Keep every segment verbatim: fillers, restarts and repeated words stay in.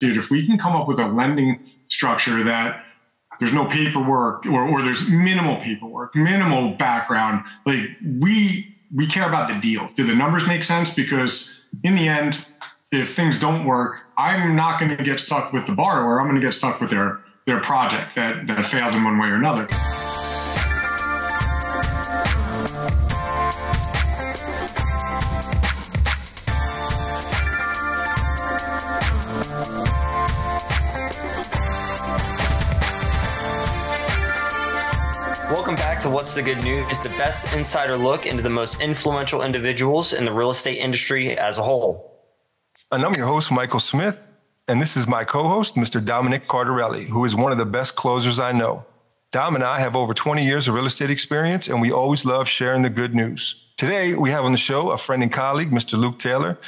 dude, if we can come up with a lending structure that there's no paperwork or, or there's minimal paperwork, minimal background, like we we care about the deal. Do the numbers make sense? Because in the end, if things don't work, I'm not going to get stuck with the borrower. I'm going to get stuck with their their project that, that failed in one way or another. Welcome back to What's the Good News, the best insider look into the most influential individuals in the real estate industry as a whole. And I'm your host, Michael Smith, and this is my co-host, Mister Dominic Cardarelli, who is one of the best closers I know. Dom and I have over twenty years of real estate experience, and we always love sharing the good news. Today, we have on the show a friend and colleague, Mister Luke Taylor.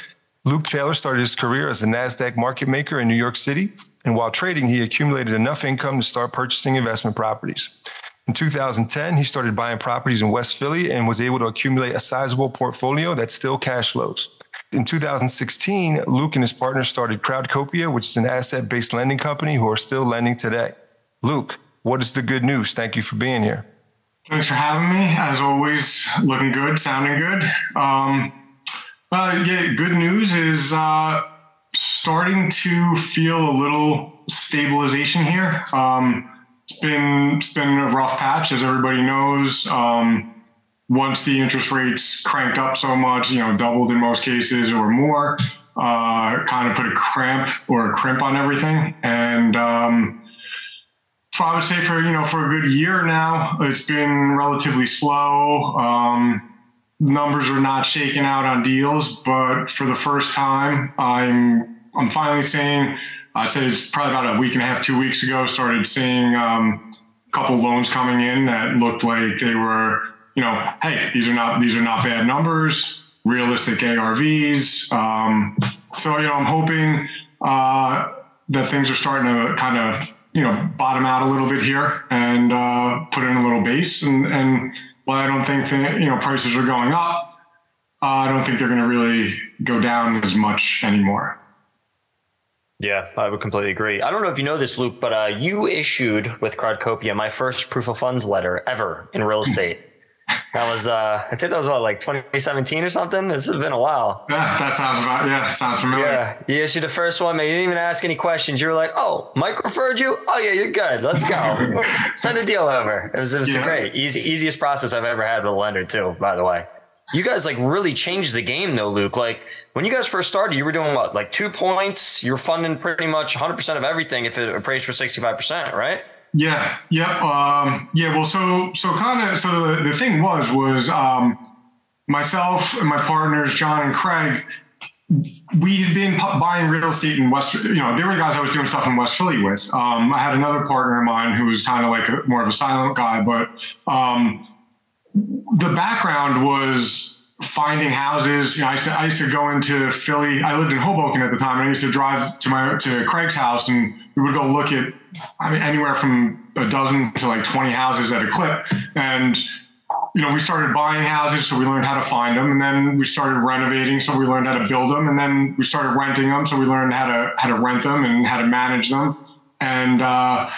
Luke Taylor started his career as a NASDAQ market maker in New York City, and while trading, he accumulated enough income to start purchasing investment properties. In two thousand ten, he started buying properties in West Philly and was able to accumulate a sizable portfolio that still cash flows. In two thousand sixteen, Luke and his partner started Crowdcopia, which is an asset-based lending company who are still lending today. Luke, what is the good news? Thank you for being here. Thanks for having me. As always, looking good, sounding good. Um, uh, yeah, good news is uh, starting to feel a little stabilization here. Um, It's been, it's been a rough patch, as everybody knows. Um, once the interest rates cranked up so much, you know, doubled in most cases or more, uh, kind of put a cramp or a crimp on everything. And um, for, I would say for, you know, for a good year now, it's been relatively slow. Um, numbers are not shaking out on deals, but for the first time, I'm, I'm finally seeing, I said it's probably about a week and a half, two weeks ago, started seeing um, a couple loans coming in that looked like they were, you know, hey, these are not these are not bad numbers, realistic A R Vs. Um, so, you know, I'm hoping uh, that things are starting to kind of, you know, bottom out a little bit here and uh, put in a little base. And, and while I don't think, that, you know, prices are going up, uh, I don't think they're going to really go down as much anymore. Yeah, I would completely agree. I don't know if you know this, Luke, but uh, you issued with Crowdcopia my first proof of funds letter ever in real estate. That was, uh, I think that was what, like twenty seventeen or something? This has been a while. Yeah, that sounds about, yeah, sounds familiar. Yeah, you issued the first one, man. You didn't even ask any questions. You were like, oh, Mike referred you? Oh, yeah, you're good. Let's go. Send the deal over. It was, it was yeah. great. Easy, easiest process I've ever had with a lender, too, by the way. You guys like really changed the game though, Luke. Like when you guys first started, you were doing what? Like two points, you were funding pretty much one hundred percent of everything if it appraised for sixty-five percent, right? Yeah. Yeah. Um, yeah. Well, so, so kind of, so the, the thing was, was um, myself and my partners, John and Craig, we had been buying real estate in West, you know, there were guys I was doing stuff in West Philly with. Um, I had another partner of mine who was kind of like a, more of a silent guy, but, um, the background was finding houses. You know, I used to, I used to go into Philly. I lived in Hoboken at the time, and I used to drive to my, to Craig's house, and we would go look at, I mean, anywhere from a dozen to like twenty houses at a clip. And, you know, we started buying houses, so we learned how to find them. And then we started renovating, so we learned how to build them. And then we started renting them, so we learned how to, how to rent them and how to manage them. And, uh,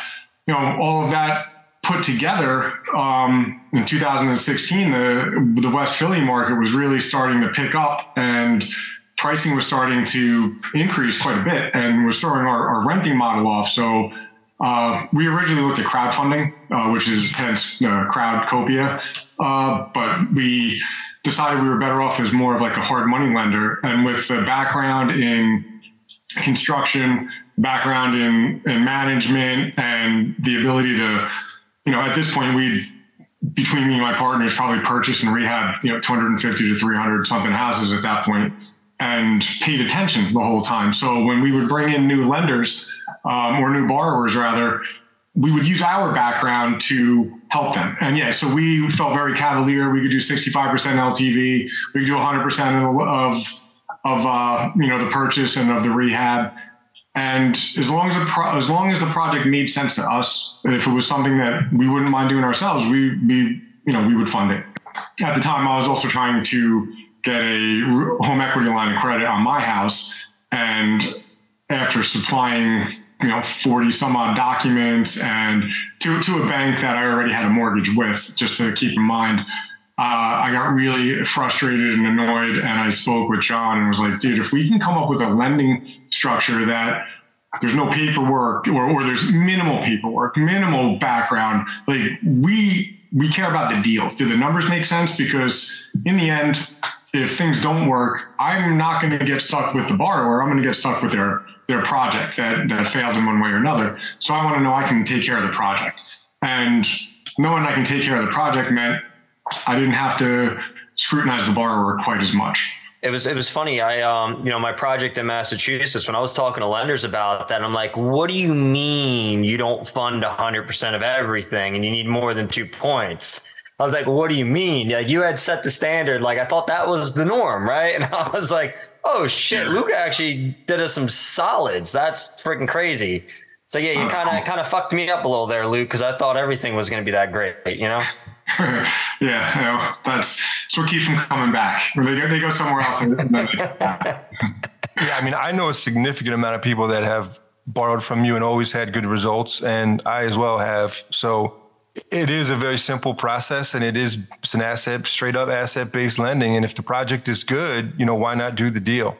you know, all of that put together, um, in two thousand sixteen, the, the West Philly market was really starting to pick up and pricing was starting to increase quite a bit and was throwing our, our renting model off. So, uh, we originally looked at crowdfunding, uh, which is hence uh, Crowdcopia. Uh, but we decided we were better off as more of like a hard money lender. And with the background in construction, background in, in management and the ability to, you know, at this point, we, between me and my partners, probably purchased and rehab, you know, two hundred fifty to three hundred something houses at that point and paid attention the whole time. So when we would bring in new lenders um, or new borrowers, rather, we would use our background to help them. And yeah, so we felt very cavalier. We could do sixty-five percent L T V. We could do one hundred percent of, of uh, you know, the purchase and of the rehab. And as long as, the pro as long as the project made sense to us, if it was something that we wouldn't mind doing ourselves, we, we, you know, we would fund it. At the time, I was also trying to get a home equity line of credit on my house. And after supplying, you know, forty some odd documents and to, to a bank that I already had a mortgage with, just to keep in mind. Uh, I got really frustrated and annoyed, and I spoke with John and was like, dude, if we can come up with a lending structure that there's no paperwork or, or there's minimal paperwork, minimal background, like we we care about the deal. Do the numbers make sense? Because in the end, if things don't work, I'm not going to get stuck with the borrower. I'm going to get stuck with their their project that, that failed in one way or another. So I want to know I can take care of the project. And knowing I can take care of the project meant I didn't have to scrutinize the borrower quite as much. It was, it was funny. I, um, you know, my project in Massachusetts, when I was talking to lenders about that, I'm like, what do you mean you don't fund a hundred percent of everything and you need more than two points? I was like, what do you mean? Like, you had set the standard. Like, I thought that was the norm. Right. And I was like, oh shit, Luke actually did us some solids. That's freaking crazy. So yeah, you kind of, kind of fucked me up a little there, Luke, cause I thought everything was going to be that great, you know? Yeah, you know, that's, that's what keeps them coming back. They go, they go somewhere else. And then they come back. Yeah, I mean, I know a significant amount of people that have borrowed from you and always had good results, and I as well have. So it is a very simple process, and it is it's an asset, straight up asset-based lending. And if the project is good, you know, why not do the deal?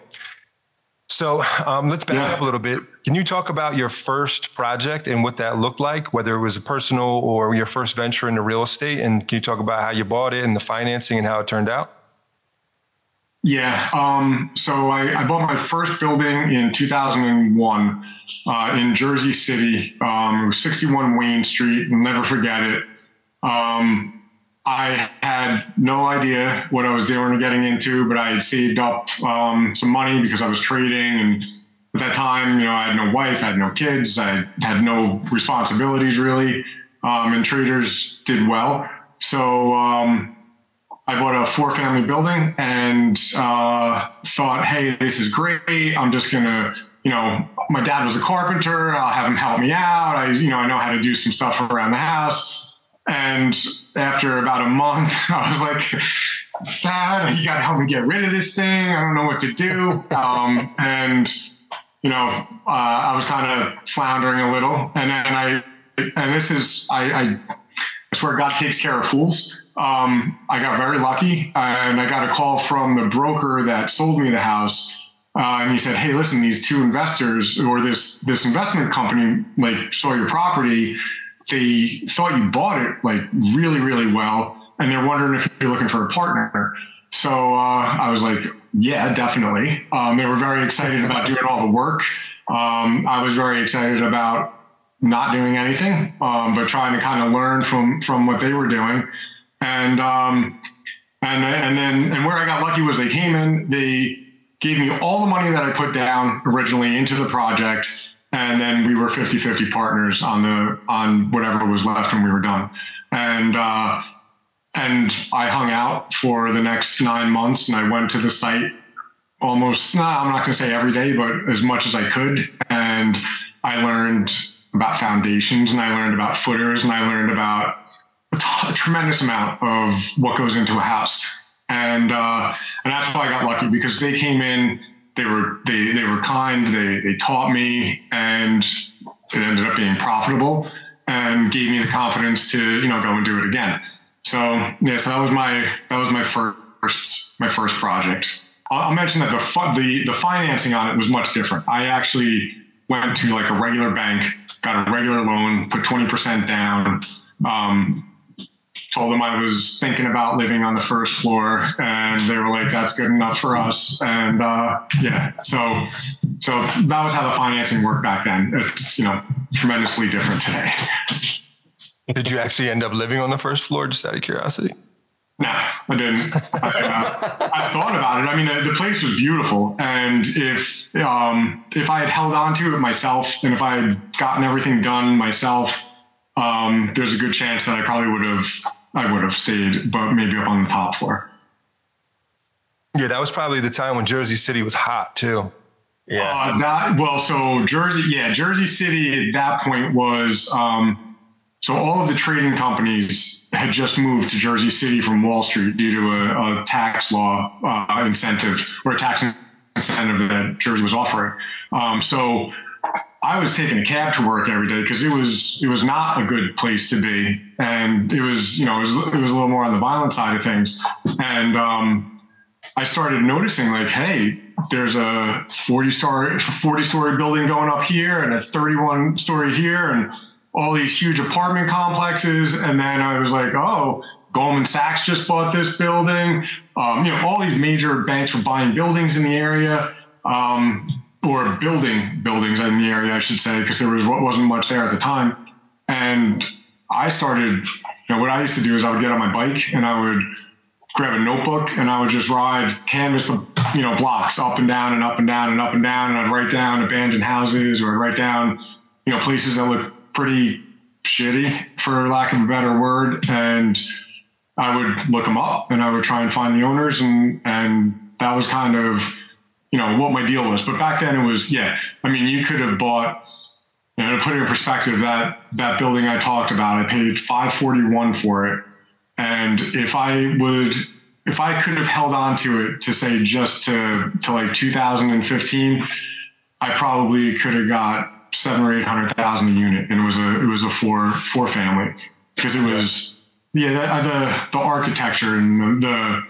So um, let's back yeah. up a little bit. Can you talk about your first project and what that looked like, whether it was a personal or your first venture into real estate? And can you talk about how you bought it and the financing and how it turned out? Yeah. Um, so I, I bought my first building in two thousand one uh, in Jersey City. Um, it was sixty-one Wayne Street. I'll never forget it. Um, I had no idea what I was doing or getting into, but I had saved up um, some money because I was trading, and at that time, you know, I had no wife, I had no kids, I had no responsibilities really, um, and traders did well. So um, I bought a four-family building and uh, thought, hey, this is great. I'm just gonna, you know, my dad was a carpenter. I'll have him help me out. I, you know, I know how to do some stuff around the house. And after about a month, I was like, Dad, you gotta help me get rid of this thing. I don't know what to do. Um, and you know, uh, I was kind of floundering a little, and and I, and this is, I, I, I swear God takes care of fools. Um, I got very lucky, and I got a call from the broker that sold me the house. Uh, and he said, hey, listen, these two investors or this, this investment company, like, saw your property. They thought you bought it like really, really well. And they're wondering if you're looking for a partner. So uh, I was like, yeah, definitely. Um, they were very excited about doing all the work. Um, I was very excited about not doing anything, um, but trying to kind of learn from, from what they were doing. And, um, and, and then, and where I got lucky was they came in, they gave me all the money that I put down originally into the project. And then we were fifty-fifty partners on the, on whatever was left when we were done. And, uh, and I hung out for the next nine months and I went to the site almost, nah, I'm not going to say every day, but as much as I could. And I learned about foundations and I learned about footers and I learned about a, t- a tremendous amount of what goes into a house. And, uh, and that's why I got lucky, because they came in, they were, they, they were kind, they, they taught me, and it ended up being profitable and gave me the confidence to, you know, go and do it again. So yeah, so that was my that was my first my first project. I'll mention that the fu- the the financing on it was much different. I actually went to like a regular bank, got a regular loan, put twenty percent down, um, told them I was thinking about living on the first floor, and they were like, "That's good enough for us." And uh, yeah, so so that was how the financing worked back then. It's, you know, tremendously different today. Did you actually end up living on the first floor, just out of curiosity? No, I didn't. I, uh, I thought about it. I mean, the, the place was beautiful. And if um, if I had held on to it myself, and if I had gotten everything done myself, um, there's a good chance that I probably would have, I would have stayed, but maybe up on the top floor. Yeah, that was probably the time when Jersey City was hot, too. Yeah. Uh, that, well, so Jersey, yeah, Jersey City at that point was... Um, So all of the trading companies had just moved to Jersey City from Wall Street due to a, a tax law uh, incentive or a tax incentive that Jersey was offering. Um, so I was taking a cab to work every day because it was it was not a good place to be, and it was you know it was it was a little more on the violent side of things. And um, I started noticing, like, hey, there's a forty story building going up here and a thirty-one story here and all these huge apartment complexes. And then I was like, oh, Goldman Sachs just bought this building. Um, you know, all these major banks were buying buildings in the area. Um, or building buildings in the area, I should say, because there was, wasn't much there at the time. And I started, you know, what I used to do is I would get on my bike and I would grab a notebook and I would just ride, canvas the, you know, blocks up and down and up and down and up and down. And I'd write down abandoned houses, or I'd write down, you know, places that look pretty shitty, for lack of a better word. And I would look them up and I would try and find the owners. And, and that was kind of, you know, what my deal was. But back then it was, yeah, I mean, you could have bought, you know, to put it in perspective, that, that building I talked about, I paid five forty-one for it. And if I would, if I could have held on to it to say just to, to like two thousand fifteen, I probably could have got seven or eight hundred thousand a unit. And it was a, it was a four, four family, because it was, yeah, the, the, the architecture and the, the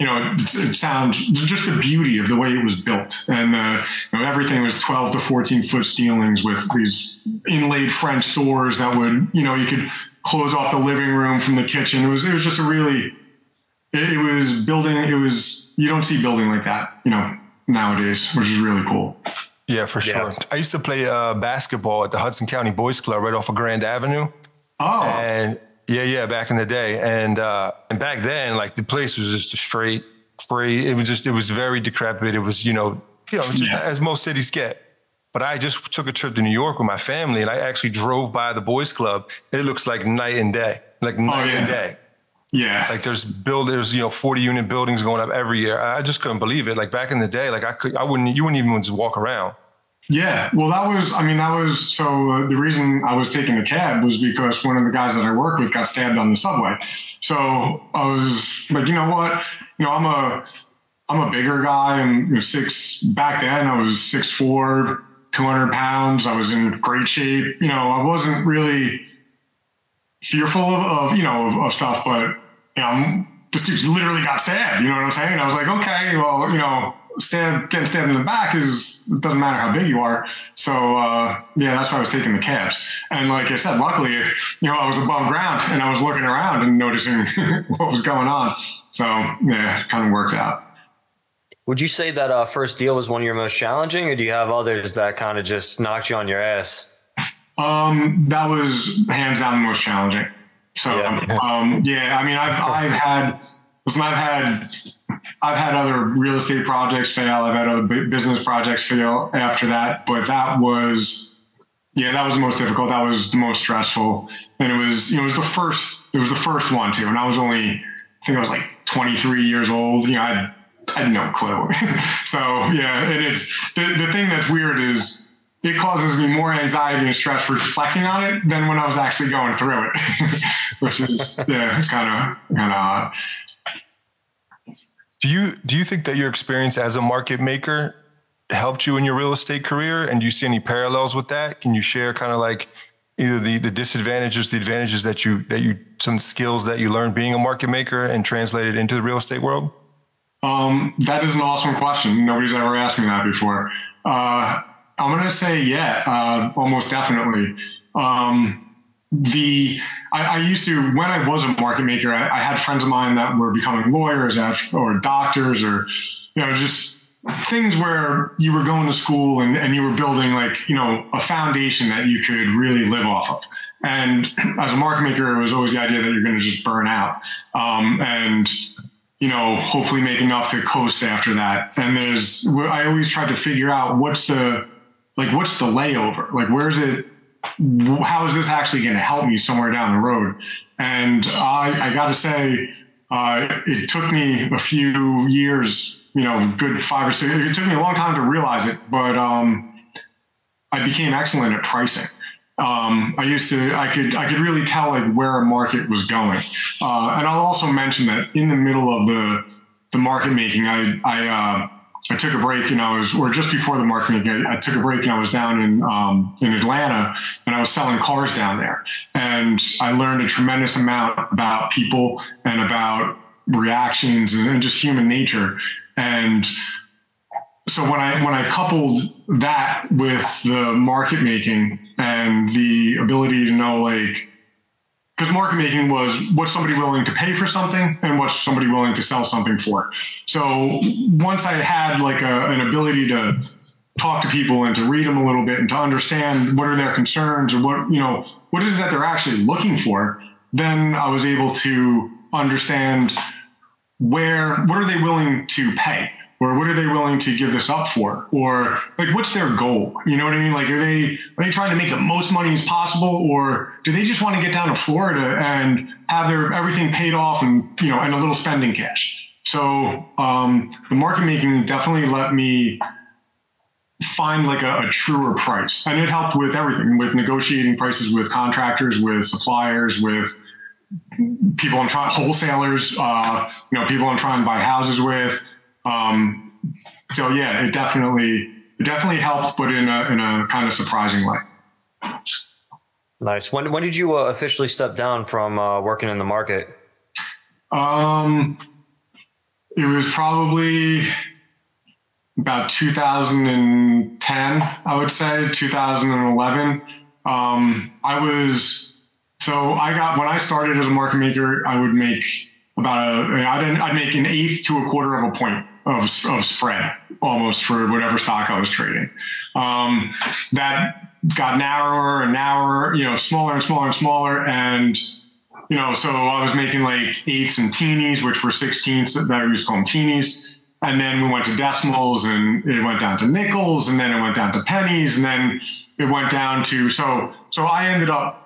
you know, it sounds, just the beauty of the way it was built. And uh, you know, everything was twelve to fourteen foot ceilings with these inlaid French doors that would, you know, you could close off the living room from the kitchen. It was, it was just a really, it, it was building. It was, you don't see building like that, you know, nowadays, which is really cool. Yeah, for sure. Yeah. I used to play uh, basketball at the Hudson County Boys Club right off of Grand Avenue. Oh, and Yeah, yeah, back in the day. And uh, and back then, like, the place was just straight, free. It was just, it was very decrepit. It was, you know, you know, just yeah. as most cities get. But I just took a trip to New York with my family, and I actually drove by the Boys Club. It looks like night and day, like night oh, yeah. and day. Yeah. Like, there's builders, you know, forty unit buildings going up every year. I just couldn't believe it. Like, back in the day, like I could, I wouldn't, you wouldn't even just walk around. Yeah. Well, that was, I mean, that was, so uh, the reason I was taking a cab was because one of the guys that I work with got stabbed on the subway. So I was like, you know what, you know, I'm a, I'm a bigger guy. I'm you know, six, back then I was six, four, two hundred pounds. I was in great shape. You know, I wasn't really fearful of, of you know, of, of stuff, but you know, this dude literally got stabbed. You know what I'm saying? I was like, okay, well, you know, Stab, getting stabbed in the back is, it doesn't matter how big you are. So, uh, yeah, that's why I was taking the cabs. And like I said, luckily, you know, I was above ground and I was looking around and noticing what was going on. So, yeah, it kind of worked out. Would you say that uh, first deal was one of your most challenging, or do you have others that kind of just knocked you on your ass? Um, that was hands down the most challenging. So, yeah, um, yeah I mean, I've, I've had... Listen, I've had, I've had other real estate projects fail. I've had other b- business projects fail after that, but that was, yeah, that was the most difficult. That was the most stressful. And it was, you know, it was the first, it was the first one too. And I was only, I think I was like twenty-three years old. You know, I had, I had no clue. So yeah, it is. The, the thing that's weird is it causes me more anxiety and stress reflecting on it than when I was actually going through it, which is, yeah, it's kind of, kind of odd. Do you do you think that your experience as a market maker helped you in your real estate career? And do you see any parallels with that? Can you share kind of like either the, the disadvantages, the advantages that you that you some skills that you learned being a market maker and translated into the real estate world? Um, that is an awesome question. Nobody's ever asked me that before. Uh, I'm going to say yeah, uh, almost definitely. Um, The I, I used to, when I was a market maker, I, I had friends of mine that were becoming lawyers at, or doctors, or, you know, just things where you were going to school and, and you were building like, you know, a foundation that you could really live off of. And as a market maker, it was always the idea that you're going to just burn out um, and, you know, hopefully make enough to coast after that. And there's, I always tried to figure out what's the, like, what's the layover? Like, where's it? How is this actually going to help me somewhere down the road? And I, I got to say, uh, it took me a few years, you know, good five or six, it took me a long time to realize it, but um, I became excellent at pricing. Um, I used to, I could, I could really tell like where a market was going. Uh, and I'll also mention that in the middle of the, the market making, I, I, uh, I took a break, you know, it was, or just before the market, I, I took a break and I was down in, um, in Atlanta, and I was selling cars down there. And I learned a tremendous amount about people and about reactions and, and just human nature. And so when I, when I coupled that with the market making and the ability to know, like, because market making was what's somebody willing to pay for something and what's somebody willing to sell something for. So once I had like a, an ability to talk to people and to read them a little bit and to understand what are their concerns or what, you know, what is it that they're actually looking for, then I was able to understand where, what are they willing to pay? Or what are they willing to give this up for? Or like, what's their goal? You know what I mean? Like, are they, are they trying to make the most money as possible? Or do they just want to get down to Florida and have their, everything paid off and, you know, and a little spending cash? So, um, the market making definitely let me find like a, a truer price, and it helped with everything, with negotiating prices, with contractors, with suppliers, with people I'm trying, wholesalers, uh, you know, people I'm trying to buy houses with. Um, so yeah, it definitely, it definitely helped, but in a, in a kind of surprising way. Nice. When, when did you uh, officially step down from, uh, working in the market? Um, it was probably about two thousand ten, I would say two thousand eleven. Um, I was, so I got, when I started as a market maker, I would make about, a, I didn't, I'd make an eighth to a quarter of a point of, of spread almost for whatever stock I was trading. Um, that got narrower and narrower, you know, smaller and smaller and smaller. And, you know, so I was making like eighths and teenies, which were sixteenths that we used to call them teenies. And then we went to decimals and it went down to nickels and then it went down to pennies. And then it went down to, so, so I ended up,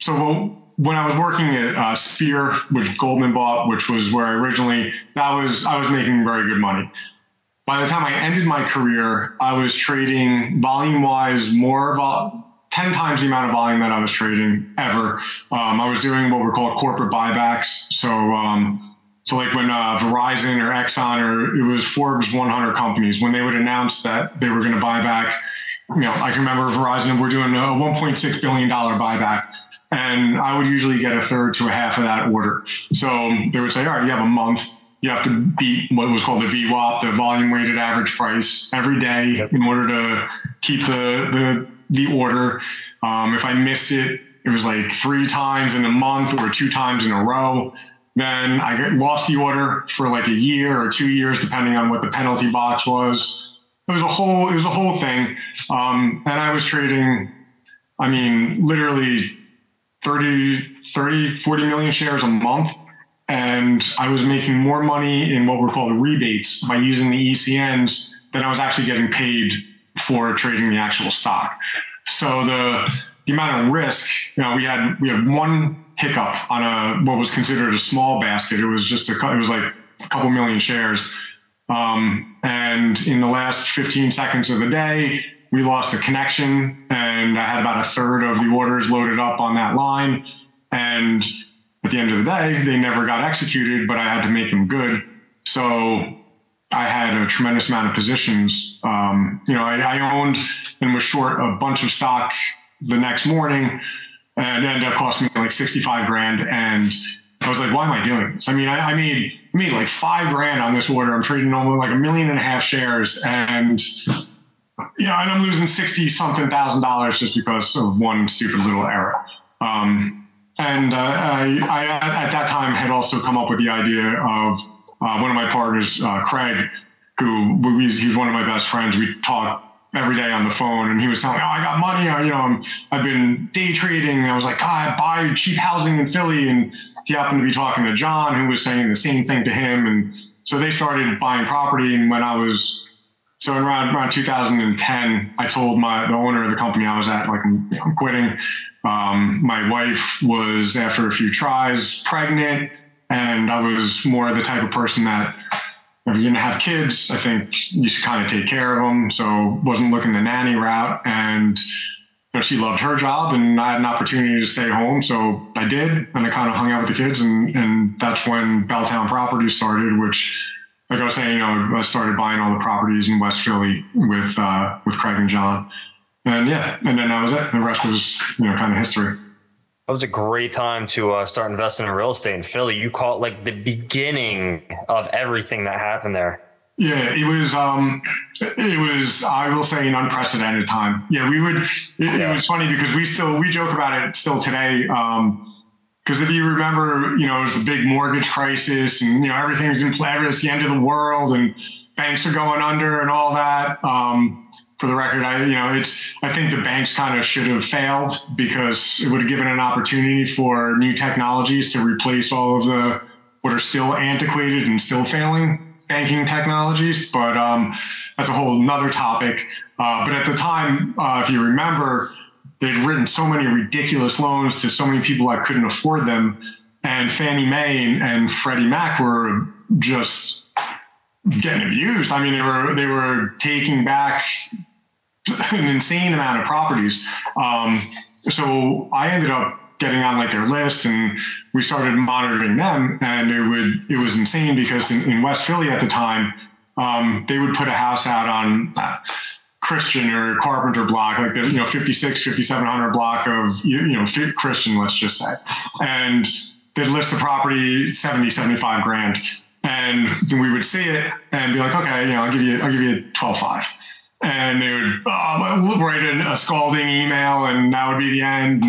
so well, when I was working at uh, Sphere, which Goldman bought, which was where I originally, that was, I was making very good money. By the time I ended my career, I was trading volume wise more, vol ten times the amount of volume that I was trading ever. Um, I was doing what were called corporate buybacks. So, um, so like when uh, Verizon or Exxon, or it was Forbes one hundred companies, when they would announce that they were going to buy back, you know, I can remember Verizon, we're doing a one point six billion dollars buyback. And I would usually get a third to a half of that order. So they would say, all right, you have a month. You have to beat what was called the V WAP, the volume weighted average price, every day yep. in order to keep the the, the order. Um, if I missed it, it was like three times in a month or two times in a row. Then I lost the order for like a year or two years, depending on what the penalty box was. It was a whole, it was a whole thing. Um, and I was trading, I mean, literally thirty, forty million shares a month. And I was making more money in what were called rebates by using the E C Ns than I was actually getting paid for trading the actual stock. So the, the amount of risk, you know, we had, we had one hiccup on a, what was considered a small basket. It was just, a, it was like a couple million shares. Um, and in the last fifteen seconds of the day, we lost the connection, and I had about a third of the orders loaded up on that line. And at the end of the day, they never got executed, but I had to make them good. So I had a tremendous amount of positions. Um, you know, I, I owned and was short a bunch of stock the next morning, and it ended up costing me like sixty-five grand. And I was like, why am I doing this? I mean, I, I made, made like five grand on this order. I'm trading almost like a million and a half shares. And you know, and I'm losing sixty something thousand dollars just because of one stupid little error. Um, and uh, I, I, at that time had also come up with the idea of uh, one of my partners, uh, Craig, who we, he's one of my best friends. We talk every day on the phone, and he was telling me, oh, I got money. I, you know, I'm, I've been day trading. And I was like, oh, I buy cheap housing in Philly. And he happened to be talking to John, who was saying the same thing to him. And so they started buying property. And when I was, So in around, around two thousand ten, I told my the owner of the company I was at, like, I'm, I'm quitting. Um, my wife was, after a few tries, pregnant, and I was more the type of person that if you're going to have kids, I think you should kind of take care of them. So wasn't looking the nanny route, and you know, she loved her job, and I had an opportunity to stay home, so I did, and I kind of hung out with the kids, and, and that's when Belltown Property started, which like I was saying, you know, I started buying all the properties in West Philly with uh, with Craig and John, and yeah, and then that was it. The rest was, you know, kind of history. That was a great time to uh, start investing in real estate in Philly. You call it like the beginning of everything that happened there. Yeah, it was, um, it was, I will say, an unprecedented time. Yeah, we would, it, yeah. it was funny because we still, we joke about it still today. Um, Because if you remember, you know, it was the big mortgage crisis and, you know, everything's in play. It's the end of the world and banks are going under and all that. Um, for the record, I, you know, it's, I think the banks kind of should have failed because it would have given an opportunity for new technologies to replace all of the, what are still antiquated and still failing banking technologies. But um, that's a whole nother topic. Uh, but at the time, uh, if you remember, they'd written so many ridiculous loans to so many people that couldn't afford them. And Fannie Mae and, and Freddie Mac were just getting abused. I mean, they were, they were taking back an insane amount of properties. Um, so I ended up getting on like their list and we started monitoring them. And it would, it was insane because in, in West Philly at the time, um, they would put a house out on, uh, Christian or Carpenter block, like the, you know, fifty-six, fifty-seven hundred block of, you know, Christian, let's just say. And they'd list the property seventy, seventy-five grand. And then we would see it and be like, okay, you know, I'll give you, I'll give you twelve five. And they would oh, write in a scalding email and that would be the end.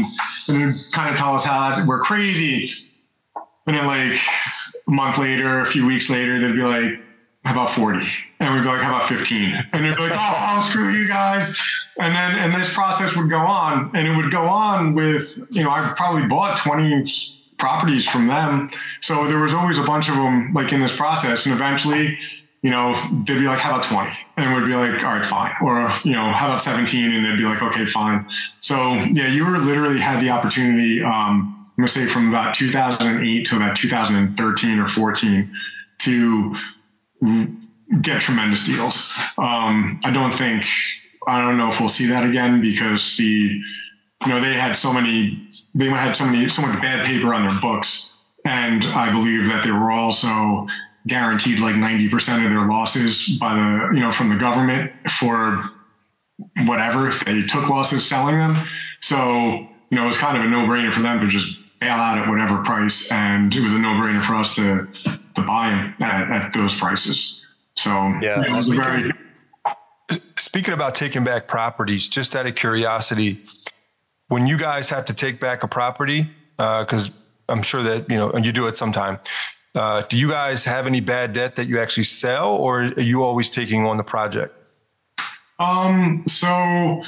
And, and kind of tell us how that, we're crazy. And then like a month later, a few weeks later, they'd be like, how about forty? And we'd be like, how about fifteen? And they'd be like, oh, oh, screw you guys. And then, and this process would go on and it would go on with, you know, I probably bought twenty properties from them. So there was always a bunch of them like in this process. And eventually, you know, they'd be like, how about twenty? And we'd be like, all right, fine. Or, you know, how about seventeen? And they'd be like, okay, fine. So yeah, you were literally had the opportunity, um, I'm gonna say from about two thousand eight to about two thousand thirteen or fourteen to get tremendous deals. Um, I don't think, I don't know if we'll see that again because the, you know, they had so many, they had so many, so much bad paper on their books. And I believe that they were also guaranteed like ninety percent of their losses by the, you know, from the government for whatever, if they took losses selling them. So, you know, it was kind of a no brainer for them to just bail out at whatever price. And it was a no brainer for us to, to buy them at, at those prices. So yeah, it was very. Speaking about taking back properties, just out of curiosity, when you guys have to take back a property, because uh, I'm sure that, you know, and you do it sometime. Uh, do you guys have any bad debt that you actually sell, or are you always taking on the project? Um. So,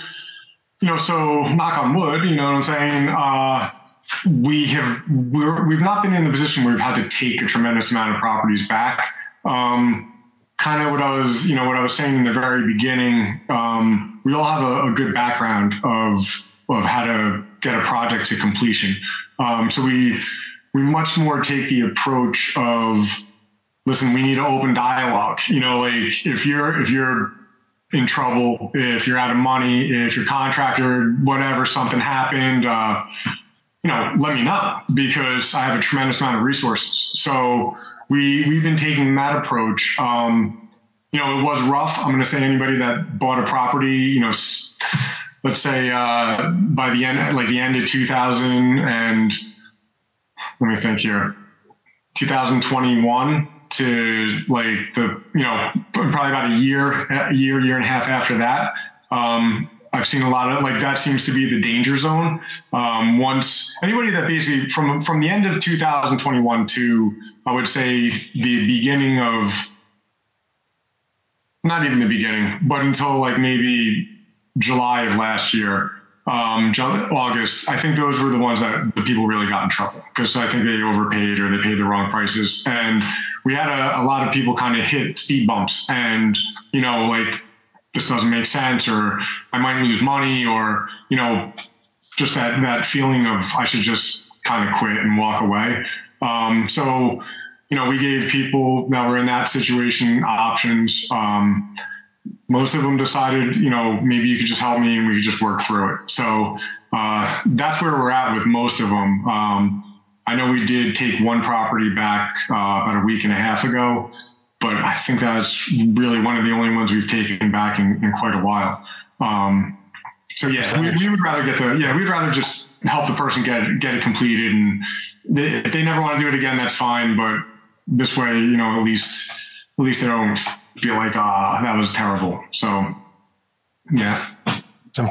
you know, so knock on wood. You know what I'm saying. Uh, we have we're, we've not been in the position where we've had to take a tremendous amount of properties back. Um, Kind of what I was, you know, what I was saying in the very beginning, um, we all have a, a good background of, of how to get a project to completion. Um, so we, we much more take the approach of, listen, we need an open dialogue. You know, like if you're, if you're in trouble, if you're out of money, if your contractor, whatever, something happened, uh, you know, let me know because I have a tremendous amount of resources. So We, we've been taking that approach. Um, you know, it was rough. I'm going to say anybody that bought a property, you know, let's say uh, by the end, like the end of two thousand and let me think here, two thousand twenty-one to like the, you know, probably about a year, a year, year and a half after that. Um, I've seen a lot of like, that seems to be the danger zone. Um, once anybody that basically from, from the end of two thousand twenty-one to, I would say the beginning of, not even the beginning, but until like maybe July of last year, um, August, I think those were the ones that the people really got in trouble because I think they overpaid or they paid the wrong prices. And we had a, a lot of people kind of hit speed bumps and, you know, like this doesn't make sense or I might lose money or, you know, just that, that feeling of I should just kind of quit and walk away. Um, so, you know, we gave people that were in that situation options. Um, most of them decided, you know, maybe you could just help me and we could just work through it. So, uh, that's where we're at with most of them. Um, I know we did take one property back, uh, about a week and a half ago. but I think that's really one of the only ones we've taken back in, in quite a while. Um, so yeah, we, we would rather get the, yeah, we'd rather just help the person get it, get it completed. And they, if they never want to do it again, that's fine. But this way, you know, at least, at least they don't feel like, ah, that was terrible. So yeah.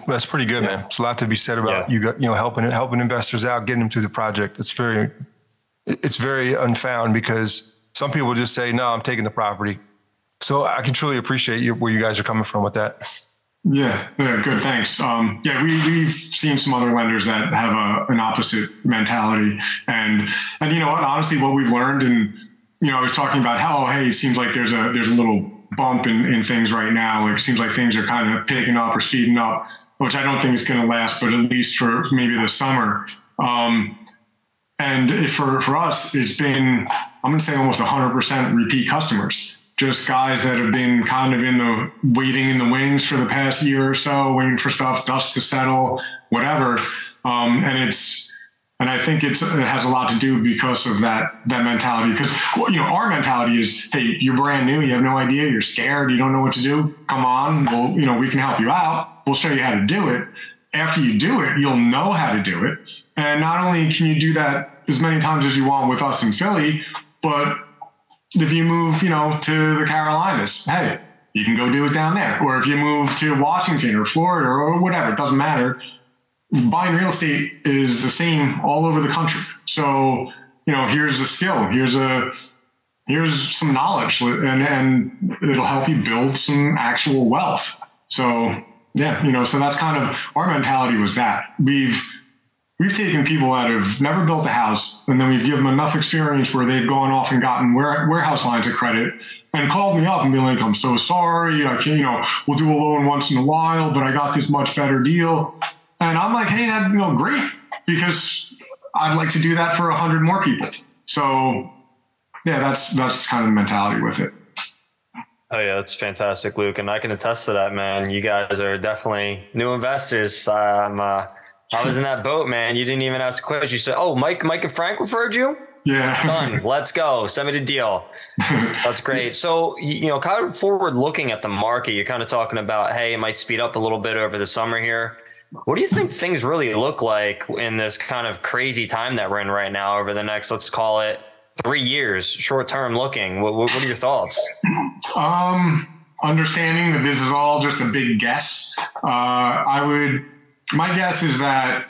That's pretty good, yeah. man. It's a lot to be said about yeah. you got, you know, helping helping investors out, getting them through the project. It's very, it's very unfound because some people just say, no, I'm taking the property. So I can truly appreciate you, where you guys are coming from with that. Yeah, yeah, good. Thanks. Um, yeah, we, we've seen some other lenders that have a, an opposite mentality. And, and you know what, honestly, what we've learned, and, you know, I was talking about how, hey, it seems like there's a, there's a little bump in, in things right now. Like it seems like things are kind of picking up or speeding up, which I don't think is going to last, but at least for maybe the summer. Um, and if for, for us, it's been, I'm going to say almost one hundred percent repeat customers, just guys that have been kind of in the waiting in the wings for the past year or so, waiting for stuff, dust to settle, whatever. Um, and it's, and I think it's, it has a lot to do because of that, that mentality. Because, you know, our mentality is, hey, you're brand new. You have no idea. You're scared. You don't know what to do. Come on. Well, you know, we can help you out. We'll show you how to do it. After you do it, you'll know how to do it. And not only can you do that as many times as you want with us in Philly, but if you move, you know, to the Carolinas, hey, you can go do it down there. Or if you move to Washington or Florida or whatever, it doesn't matter. Buying real estate is the same all over the country. So, you know, here's a skill, here's a, here's some knowledge, and, and it'll help you build some actual wealth. So yeah, you know, so that's kind of our mentality was that we've, we've taken people that have never built a house, and then we've given them enough experience where they've gone off and gotten warehouse lines of credit and called me up and been like, I'm so sorry. I can't, you know, we'll do a loan once in a while, but I got this much better deal. And I'm like, hey, that, you know, great, because I'd like to do that for a hundred more people. So yeah, that's, that's kind of the mentality with it. Oh yeah, that's fantastic, Luke. And I can attest to that, man. You guys are definitely new investors. Um, uh, I was in that boat, man. You didn't even ask a question. You said, oh, Mike, Mike and Frank referred you? Yeah. Done. Let's go. Send me the deal. That's great. So, you know, kind of forward looking at the market, you're kind of talking about, hey, it might speed up a little bit over the summer here. What do you think things really look like in this kind of crazy time that we're in right now over the next, let's call it three years, short term looking? What, what are your thoughts? Um, understanding that this is all just a big guess. Uh, I would, my guess is that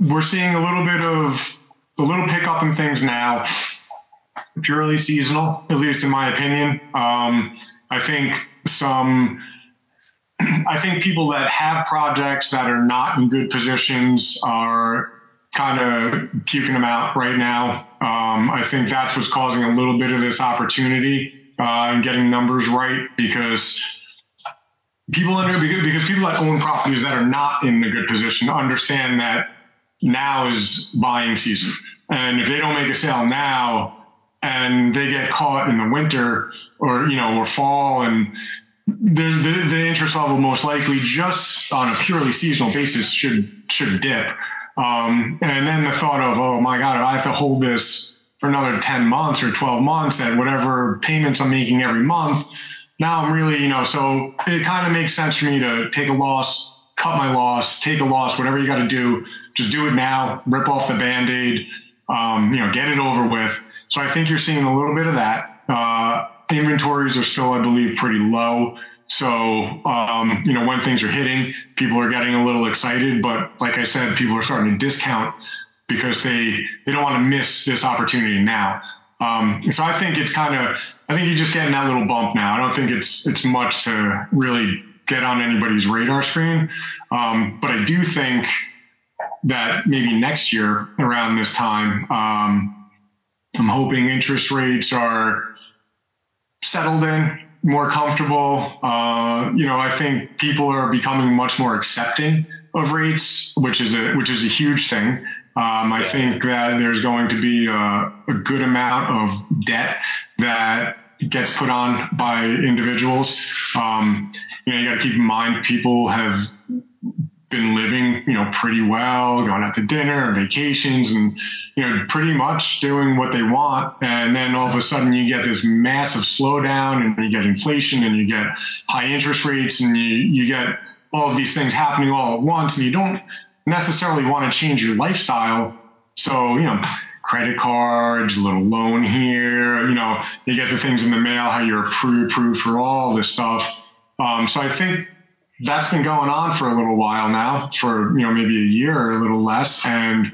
we're seeing a little bit of a little pickup in things now, purely seasonal, at least in my opinion. Um, I think some, I think people that have projects that are not in good positions are kind of puking them out right now. Um, I think that's what's causing a little bit of this opportunity uh, and getting numbers right, because people under because people that own properties that are not in a good position understand that now is buying season, and if they don't make a sale now and they get caught in the winter or you know or fall and The, the, the interest level most likely just on a purely seasonal basis should should dip. Um, and then the thought of, oh my God, I have to hold this for another ten months or twelve months at whatever payments I'm making every month. Now I'm really, you know, so it kind of makes sense for me to take a loss, cut my loss, take a loss, whatever you got to do, just do it now, rip off the Band-Aid, um, you know, get it over with. So I think you're seeing a little bit of that. Uh, Inventories are still, I believe, pretty low. So, um, you know, when things are hitting, people are getting a little excited. But like I said, people are starting to discount because they, they don't want to miss this opportunity now. Um, so I think it's kind of, I think you're just getting that little bump now. I don't think it's it's much to really get on anybody's radar screen. Um, but I do think that maybe next year around this time, um, I'm hoping interest rates are settled in, more comfortable. Uh, you know, I think people are becoming much more accepting of rates, which is a, which is a huge thing. Um, I think that there's going to be a, a good amount of debt that gets put on by individuals. Um, you know, you got to keep in mind people have been living, you know, pretty well, going out to dinner or vacations and, you know, pretty much doing what they want. And then all of a sudden you get this massive slowdown and you get inflation and you get high interest rates and you, you get all of these things happening all at once, and you don't necessarily want to change your lifestyle. So, you know, credit cards, a little loan here, you know, you get the things in the mail, how you're pre-approved for all this stuff. Um, so I think that's been going on for a little while now, for, you know, maybe a year or a little less. And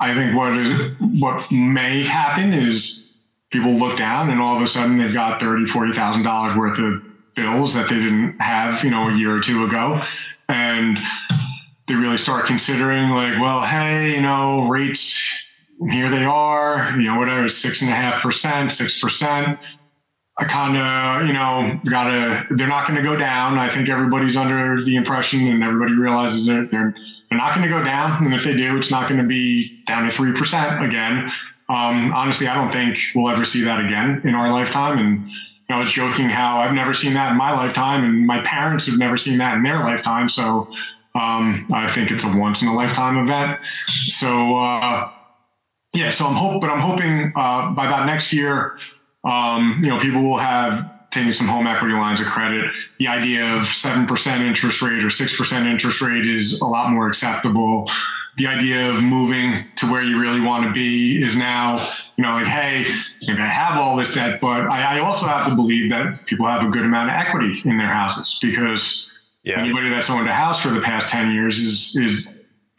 I think what is, what may happen is people look down and all of a sudden they've got thirty, forty thousand dollars worth of bills that they didn't have, you know, a year or two ago. And they really start considering like, well, hey, you know, rates, here they are, you know, whatever, six and a half percent, six percent. I kind of, you know, gotta, they're not going to go down. I think everybody's under the impression and everybody realizes that they're, they're not going to go down. And if they do, it's not going to be down to three percent again. Um, honestly, I don't think we'll ever see that again in our lifetime. And you know, I was joking how I've never seen that in my lifetime and my parents have never seen that in their lifetime. So um, I think it's a once in a lifetime event. So uh, yeah, so I'm hope, but I'm hoping uh, by about next year, Um, you know, people will have taken some home equity lines of credit. The idea of seven percent interest rate or six percent interest rate is a lot more acceptable. The idea of moving to where you really want to be is now, you know, like, hey, maybe I have all this debt, but I, I also have to believe that people have a good amount of equity in their houses, because yeah. anybody that's owned a house for the past ten years is, is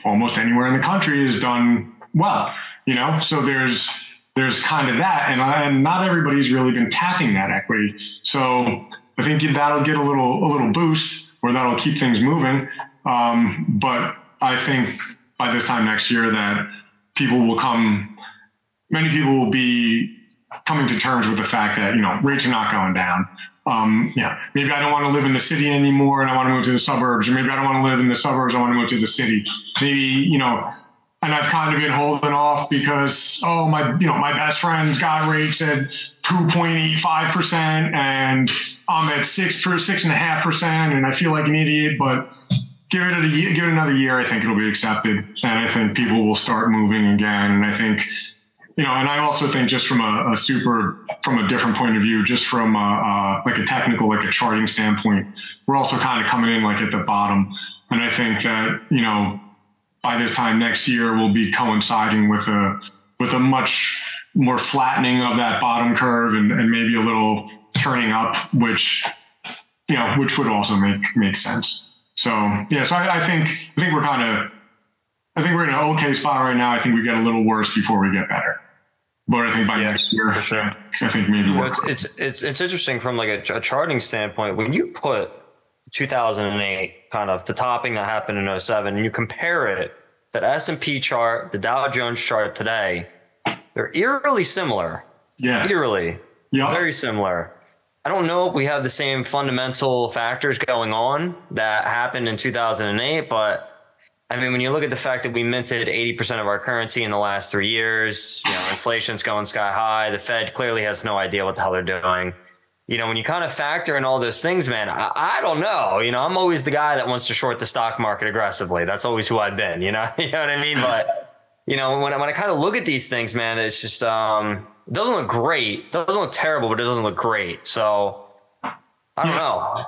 almost anywhere in the country is done well, you know? So there's, There's kind of that, and, and not everybody's really been tapping that equity. So I think that'll get a little a little boost, or that'll keep things moving. Um, but I think by this time next year that people will come, many people will be coming to terms with the fact that, you know, rates are not going down. Um, yeah, maybe I don't want to live in the city anymore, and I want to move to the suburbs, or maybe I don't want to live in the suburbs, I want to move to the city. Maybe, you know. And I've kind of been holding off because, oh, my, you know, my best friend's got rates at two point eight five percent and I'm at six for six and a half percent. And I feel like an idiot, but give it a year, give it another year. I think it'll be accepted. And I think people will start moving again. And I think, you know, and I also think just from a, a super, from a different point of view, just from a, a, like a technical, like a charting standpoint, we're also kind of coming in like at the bottom. And I think that, you know, by this time next year, we'll be coinciding with a with a much more flattening of that bottom curve and, and maybe a little turning up, which, you know, which would also make make sense. So yeah, so I, I think I think we're kind of I think we're in an okay spot right now. I think we get a little worse before we get better. But I think by yeah, next year, for sure. I think maybe you know, it's, it's it's it's interesting from like a, a charting standpoint when you put two thousand eight, kind of the topping that happened in oh seven, and you compare it to the S and P chart, the Dow Jones chart today, they're eerily similar. Yeah. Eerily. Yeah. Very similar. I don't know if we have the same fundamental factors going on that happened in two thousand eight, but I mean, when you look at the fact that we minted eighty percent of our currency in the last three years, you know, inflation's going sky high, the Fed clearly has no idea what the hell they're doing. You know, when you kind of factor in all those things, man, I, I don't know. You know, I'm always the guy that wants to short the stock market aggressively. That's always who I've been, you know, you know what I mean? But, you know, when I, when I kind of look at these things, man, it's just um, it doesn't look great. It doesn't look terrible, but it doesn't look great. So I don't yeah. know.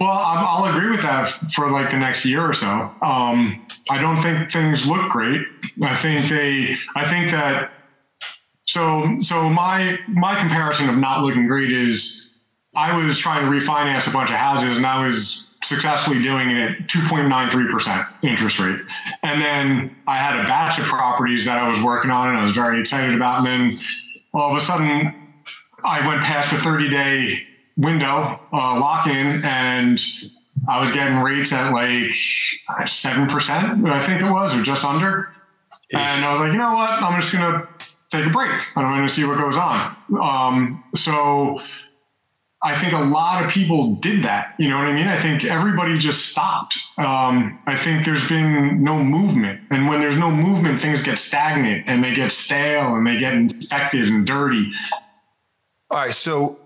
Well, I'll agree with that for like the next year or so. Um, I don't think things look great. I think they I think that. So, so my, my comparison of not looking great is I was trying to refinance a bunch of houses and I was successfully doing it at two point nine three percent interest rate. And then I had a batch of properties that I was working on and I was very excited about. And then all of a sudden I went past the thirty day window, uh, lock in, and I was getting rates at like seven percent, I think it was, or just under. Jeez. And I was like, you know what? I'm just going to take a break. I don't want to see what goes on. Um, so I think a lot of people did that. You know what I mean? I think everybody just stopped. Um, I think there's been no movement. And when there's no movement, things get stagnant and they get stale and they get infected and dirty. All right. So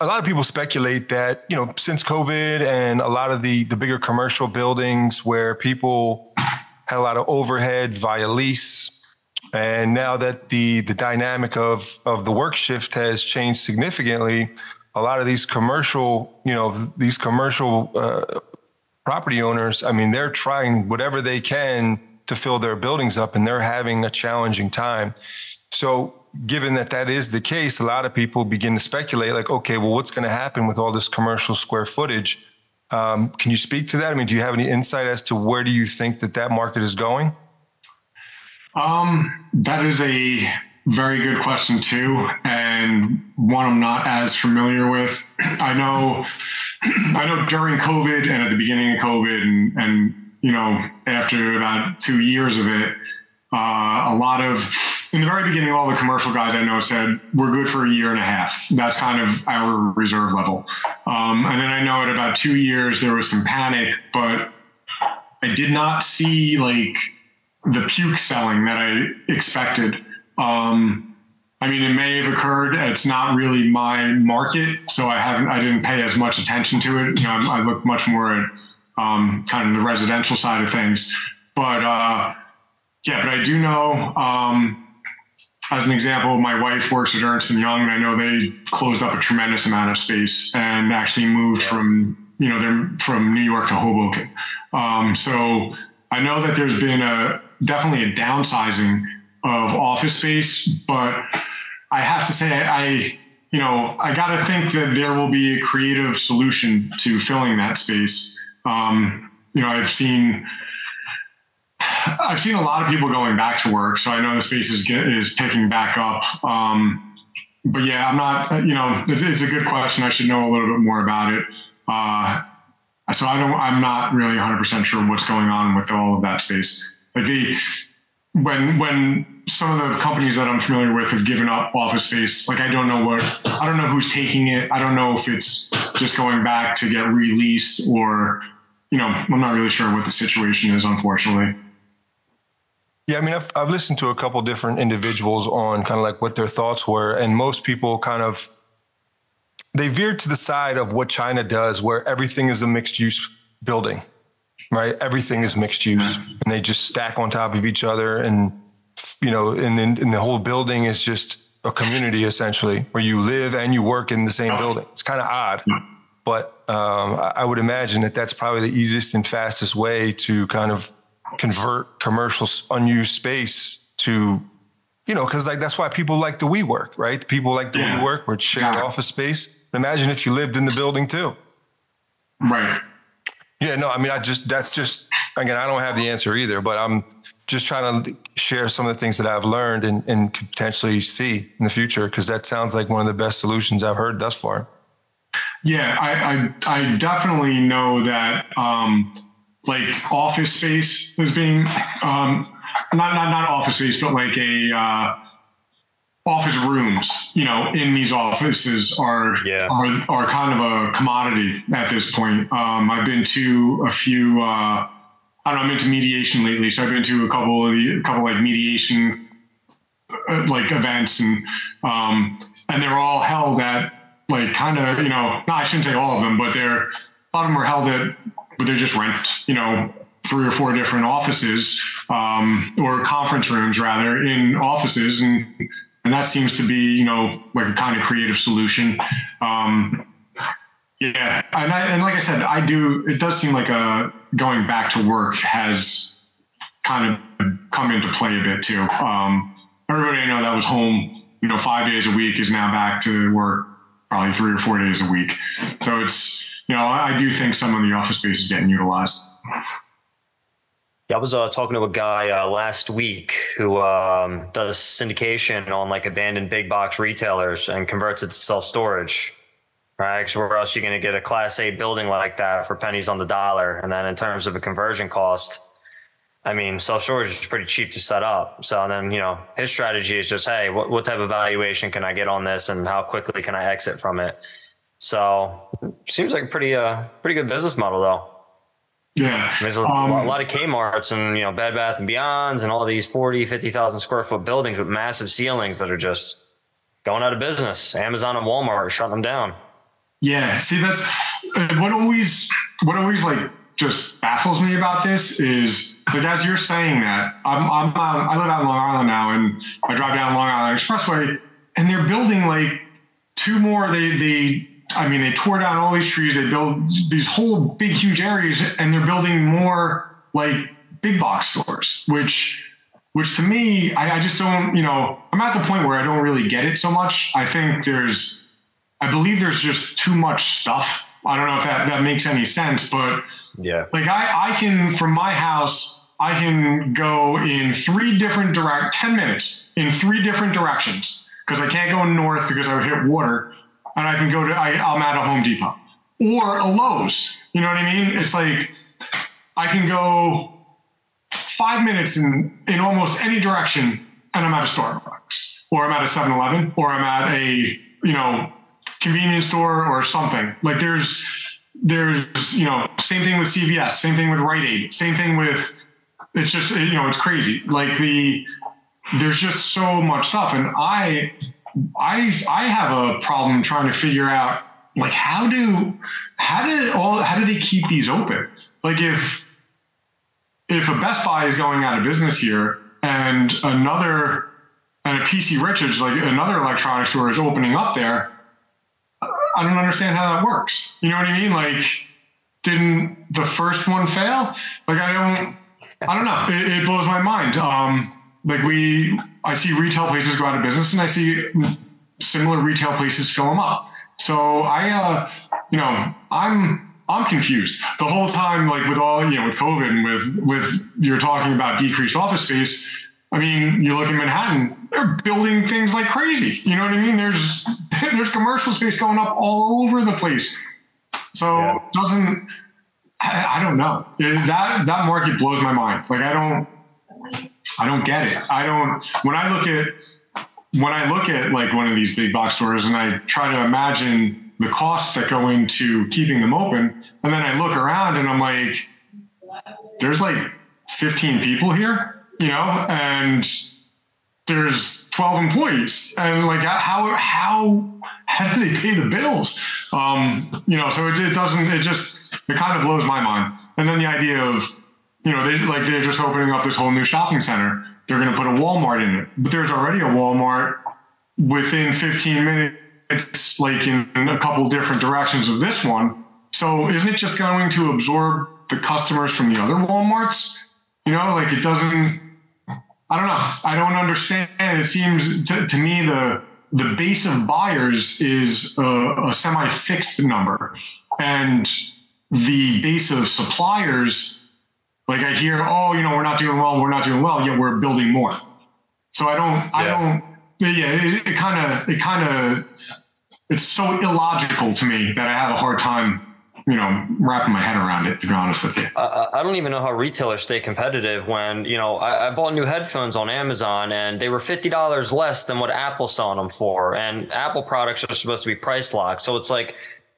a lot of people speculate that, you know, since COVID and a lot of the, the bigger commercial buildings where people had a lot of overhead via lease, and now that the the dynamic of, of the work shift has changed significantly, a lot of these commercial, you know, these commercial uh, property owners, I mean, they're trying whatever they can to fill their buildings up, and they're having a challenging time. So given that that is the case, a lot of people begin to speculate like, okay, well, what's going to happen with all this commercial square footage? Um, can you speak to that? I mean, do you have any insight as to where do you think that that market is going? Um, that is a very good question too, and one I'm not as familiar with. I know, I know during COVID and at the beginning of COVID and, and you know, after about two years of it, uh, a lot of, in the very beginning, all the commercial guys I know said, we're good for a year and a half. That's kind of our reserve level. Um, and then I know at about two years, there was some panic, but I did not see like the puke selling that I expected. Um, I mean, it may have occurred. It's not really my market, so I haven't, I didn't pay as much attention to it. You know, I, I look much more at um, kind of the residential side of things, but uh, yeah, but I do know, um, as an example, my wife works at Ernst and Young, and I know they closed up a tremendous amount of space and actually moved from, you know, they're from New York to Hoboken. Um, so I know that there's been a definitely a downsizing of office space, but I have to say, I, I you know, I got to think that there will be a creative solution to filling that space. Um, you know, I've seen. I've seen a lot of people going back to work, so I know the space is get, is picking back up. Um, but yeah, I'm not, you know, it's, it's a good question. I should know a little bit more about it. Uh, so I don't, I'm not really one hundred percent sure what's going on with all of that space. Like the, when, when some of the companies that I'm familiar with have given up office space, like I don't know what, I don't know who's taking it. I don't know if it's just going back to get released or, you know, I'm not really sure what the situation is, unfortunately. Yeah, I mean, I've, I've listened to a couple different individuals on kind of like what their thoughts were. And most people kind of, they veered to the side of what China does, where everything is a mixed use building, right? Everything is mixed use and they just stack on top of each other. And, you know, and then and the whole building is just a community essentially where you live and you work in the same building. It's kind of odd, but um, I would imagine that that's probably the easiest and fastest way to kind of convert commercial unused space to, you know, because like that's why people like the WeWork, right? People like the yeah. WeWork where it's shared yeah. office space. Imagine if you lived in the building too. Right. Yeah, no, I mean, I just, that's just, again, I don't have the answer either, but I'm just trying to share some of the things that I've learned and, and could potentially see in the future, because that sounds like one of the best solutions I've heard thus far. Yeah, I, I, I definitely know that, um, like office space is being, um, not, not, not office space, but like a, uh, office rooms, you know, in these offices are, yeah. are, are kind of a commodity at this point. Um, I've been to a few, uh, I don't know, I'm into mediation lately. So I've been to a couple of the, a couple like mediation, uh, like events and, um, and they're all held at like kind of, you know, no, I shouldn't say all of them, but they're, a lot of them are held at, but they're just rent, you know, three or four different offices um, or conference rooms rather in offices. And, and that seems to be, you know, like a kind of creative solution. Um, yeah. And, I, and like I said, I do, it does seem like a going back to work has kind of come into play a bit too. Um, everybody I know that was home, you know, five days a week is now back to work probably three or four days a week. So it's, you know, I do think some of the office space is getting utilized. Yeah, I was uh, talking to a guy uh, last week who um, does syndication on like abandoned big box retailers and converts it to self-storage, right? So where else are you going to get a class A building like that for pennies on the dollar? And then in terms of a conversion cost, I mean, self-storage is pretty cheap to set up. So then, you know, his strategy is just, hey, what, what type of valuation can I get on this and how quickly can I exit from it? So seems like a pretty, uh, pretty good business model though. Yeah. There's a, um, a lot of Kmart's and, you know, Bed Bath and Beyonds and all these forty, fifty thousand square foot buildings with massive ceilings that are just going out of business. Amazon and Walmart are shutting them down. Yeah. See, that's what always, what always like just baffles me about this is, like, as you're saying that, I'm, I'm, um, I live out in Long Island now, and I drive down Long Island Expressway, and they're building like two more. They, they, I mean, they tore down all these trees. They build these whole big, huge areas, and they're building more like big box stores, which, which to me, I, I just don't, you know, I'm at the point where I don't really get it so much. I think there's, I believe there's just too much stuff. I don't know if that, that makes any sense, but yeah, like I, I can, from my house, I can go in three different direct, ten minutes in three different directions, because I can't go north because I would hit water. And I can go to, I, I'm at a Home Depot or a Lowe's. You know what I mean? It's like, I can go five minutes in, in almost any direction and I'm at a Starbucks, or I'm at a seven eleven, or I'm at a, you know, convenience store or something. Like there's, there's, you know, same thing with C V S, same thing with Rite Aid, same thing with, it's just, you know, it's crazy. Like the, there's just so much stuff. And I, I I have a problem trying to figure out, like, how do how do all how do they keep these open? Like if if a Best Buy is going out of business here, and another and a P C Richards, like another electronics store, is opening up there, I don't understand how that works. You know what I mean? Like, didn't the first one fail? Like I don't I don't know. It, it blows my mind. Um, like we. I see retail places go out of business, and I see similar retail places fill them up. So I, uh, you know, I'm, I'm confused the whole time, like with all, you know, with COVID and with, with you're talking about decreased office space. I mean, you look in Manhattan, they're building things like crazy. You know what I mean? There's, there's commercial space going up all over the place. So yeah. it doesn't, I, I don't know it, that, that market blows my mind. Like I don't, I don't get it. I don't, when I look at, when I look at like one of these big box stores and I try to imagine the costs that go into keeping them open. And then I look around and I'm like, there's like fifteen people here, you know, and there's twelve employees, and like, how, how, how do they pay the bills? Um, you know, so it, it doesn't, it just, it kind of blows my mind. And then the idea of, you know, they like they're just opening up this whole new shopping center. They're going to put a Walmart in it, but there's already a Walmart within fifteen minutes, like in a couple different directions of this one. So isn't it just going to absorb the customers from the other Walmarts? You know, like it doesn't, I don't know. I don't understand. It seems to, to me, the, the base of buyers is a, a semi-fixed number, and the base of suppliers, like I hear, oh, you know, we're not doing well. We're not doing well. Yet we're building more. So I don't, yeah. I don't, yeah, it kind of, it kind of, it's so illogical to me that I have a hard time, you know, wrapping my head around it, to be honest with you. I, I don't even know how retailers stay competitive when, you know, I, I bought new headphones on Amazon and they were fifty dollars less than what Apple's selling them for. And Apple products are supposed to be price locked. So it's like,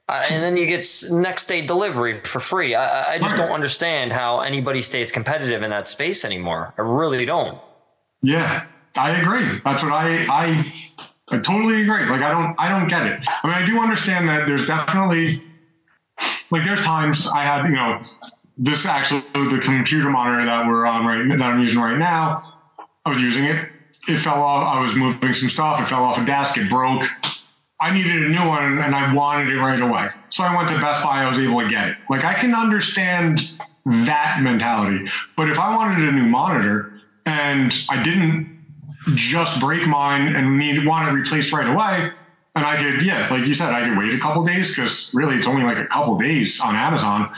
I, and then you get next day delivery for free. I, I just don't understand how anybody stays competitive in that space anymore. I really don't. Yeah, I agree. That's what I, I, I totally agree. Like, I don't, I don't get it. I mean, I do understand that there's definitely, like there's times I have, you know, this actually, the computer monitor that we're on right that I'm using right now, I was using it. It fell off. I was moving some stuff. It fell off a desk. It broke. I needed a new one and I wanted it right away. So I went to Best Buy. I was able to get it. Like I can understand that mentality, but if I wanted a new monitor and I didn't just break mine and need want it replaced right away, and I could, yeah, like you said, I could wait a couple of days, because really it's only like a couple of days on Amazon.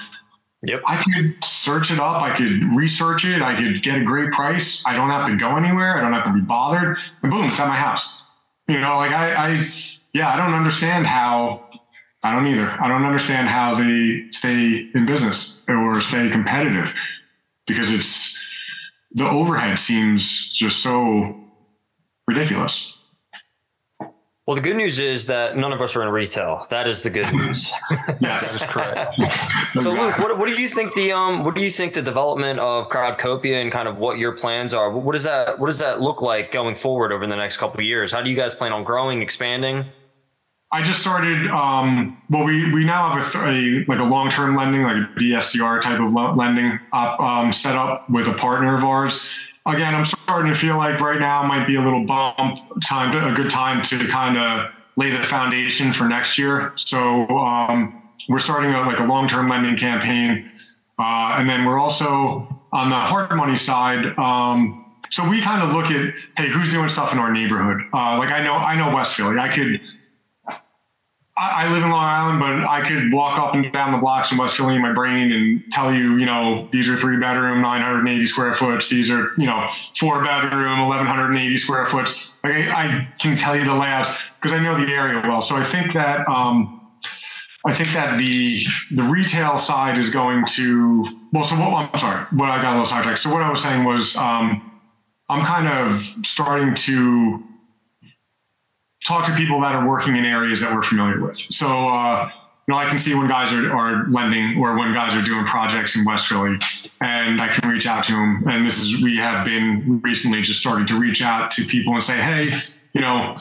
Yep. I could search it up. I could research it. I could get a great price. I don't have to go anywhere. I don't have to be bothered. And boom, it's at my house. You know, like I, I, Yeah, I don't understand how, I don't either. I don't understand how they stay in business or stay competitive, because it's, the overhead seems just so ridiculous. Well, the good news is that none of us are in retail. That is the good news. Yes, that is correct. So, exactly. Luke, what, what do you think the um, what do you think the development of Crowdcopia and kind of what your plans are? What does that what does that look like going forward over the next couple of years? How do you guys plan on growing, expanding? I just started, um, well, we, we now have a, a like a long-term lending, like a D S C R type of lending up, um, set up with a partner of ours. Again, I'm starting to feel like right now might be a little bump time, to, a good time to kind of lay the foundation for next year. So um, we're starting a, like a long-term lending campaign. Uh, and then we're also on the hard money side. Um, so we kind of look at, hey, who's doing stuff in our neighborhood? Uh, like I know, I know West Philly. I could... I live in Long Island, but I could walk up and down the blocks in West Philly in my brain and tell you, you know, these are three bedroom, nine hundred eighty square foot. These are, you know, four bedroom, eleven eighty square foot. Like I, I can tell you the layouts because I know the area well. So I think that, um, I think that the, the retail side is going to, well, so what, I'm sorry, what I got a little sidetracked. So what I was saying was, um, I'm kind of starting to talk to people that are working in areas that we're familiar with. So, uh, you know, I can see when guys are, are lending or when guys are doing projects in West Philly, and I can reach out to them. And this is, we have been recently just starting to reach out to people and say, hey, you know,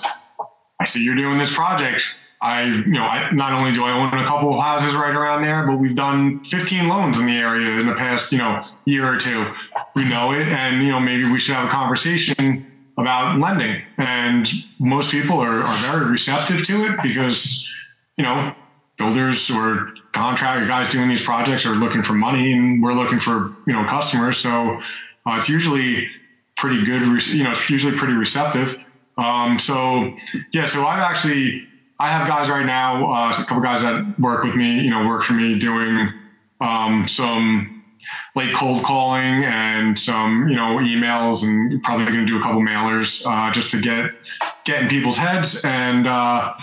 I see you're doing this project. I, you know, I, not only do I own a couple of houses right around there, but we've done fifteen loans in the area in the past, you know, year or two. We know it. And, you know, maybe we should have a conversation about lending. And most people are, are very receptive to it because, you know, builders or contractor guys doing these projects are looking for money and we're looking for, you know, customers. So uh, it's usually pretty good, you know, it's usually pretty receptive. Um, so yeah, so I've actually, I have guys right now, uh, a couple guys that work with me, you know, work for me doing um, some like cold calling and some, you know, emails, and probably going to do a couple mailers, uh, just to get, get in people's heads. And, uh,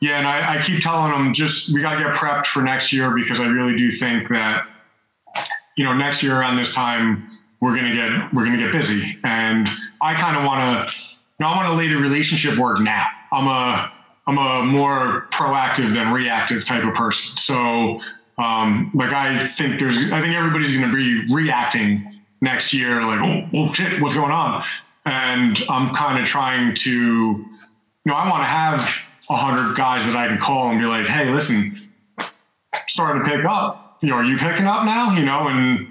yeah. And I, I keep telling them just, we got to get prepped for next year, because I really do think that, you know, next year around this time, we're going to get, we're going to get busy. And I kind of want to, you know, I want to lay the relationship work now. I'm a, I'm a more proactive than reactive type of person. So, Um, like I think there's, I think everybody's going to be reacting next year. Like, oh, oh shit, what's going on? And I'm kind of trying to, you know, I want to have a hundred guys that I can call and be like, hey, listen, starting to pick up, you know, are you picking up now? You know, and,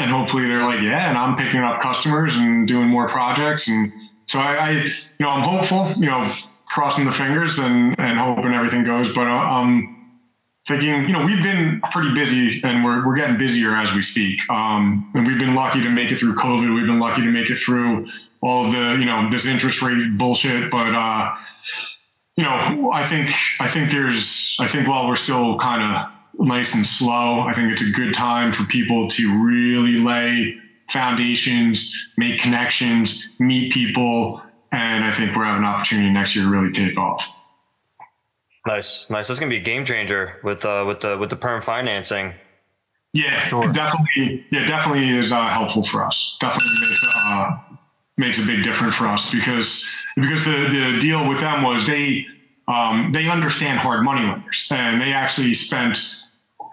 and hopefully they're like, yeah, and I'm picking up customers and doing more projects. And so I, I you know, I'm hopeful, you know, crossing the fingers and, and hoping everything goes, but, um, thinking, you know, we've been pretty busy and we're, we're getting busier as we speak. Um, and we've been lucky to make it through COVID. We've been lucky to make it through all of the, you know, this interest rate bullshit. But, uh, you know, I think, I think there's, I think while we're still kind of nice and slow, I think it's a good time for people to really lay foundations, make connections, meet people. And I think we're having an opportunity next year to really take off. Nice, nice. That's gonna be a game changer with uh, with the with the perm financing. Yeah, sure. Definitely. Yeah, definitely is uh, helpful for us. Definitely makes uh, makes a big difference for us because because the, the deal with them was they um, they understand hard money lenders, and they actually spent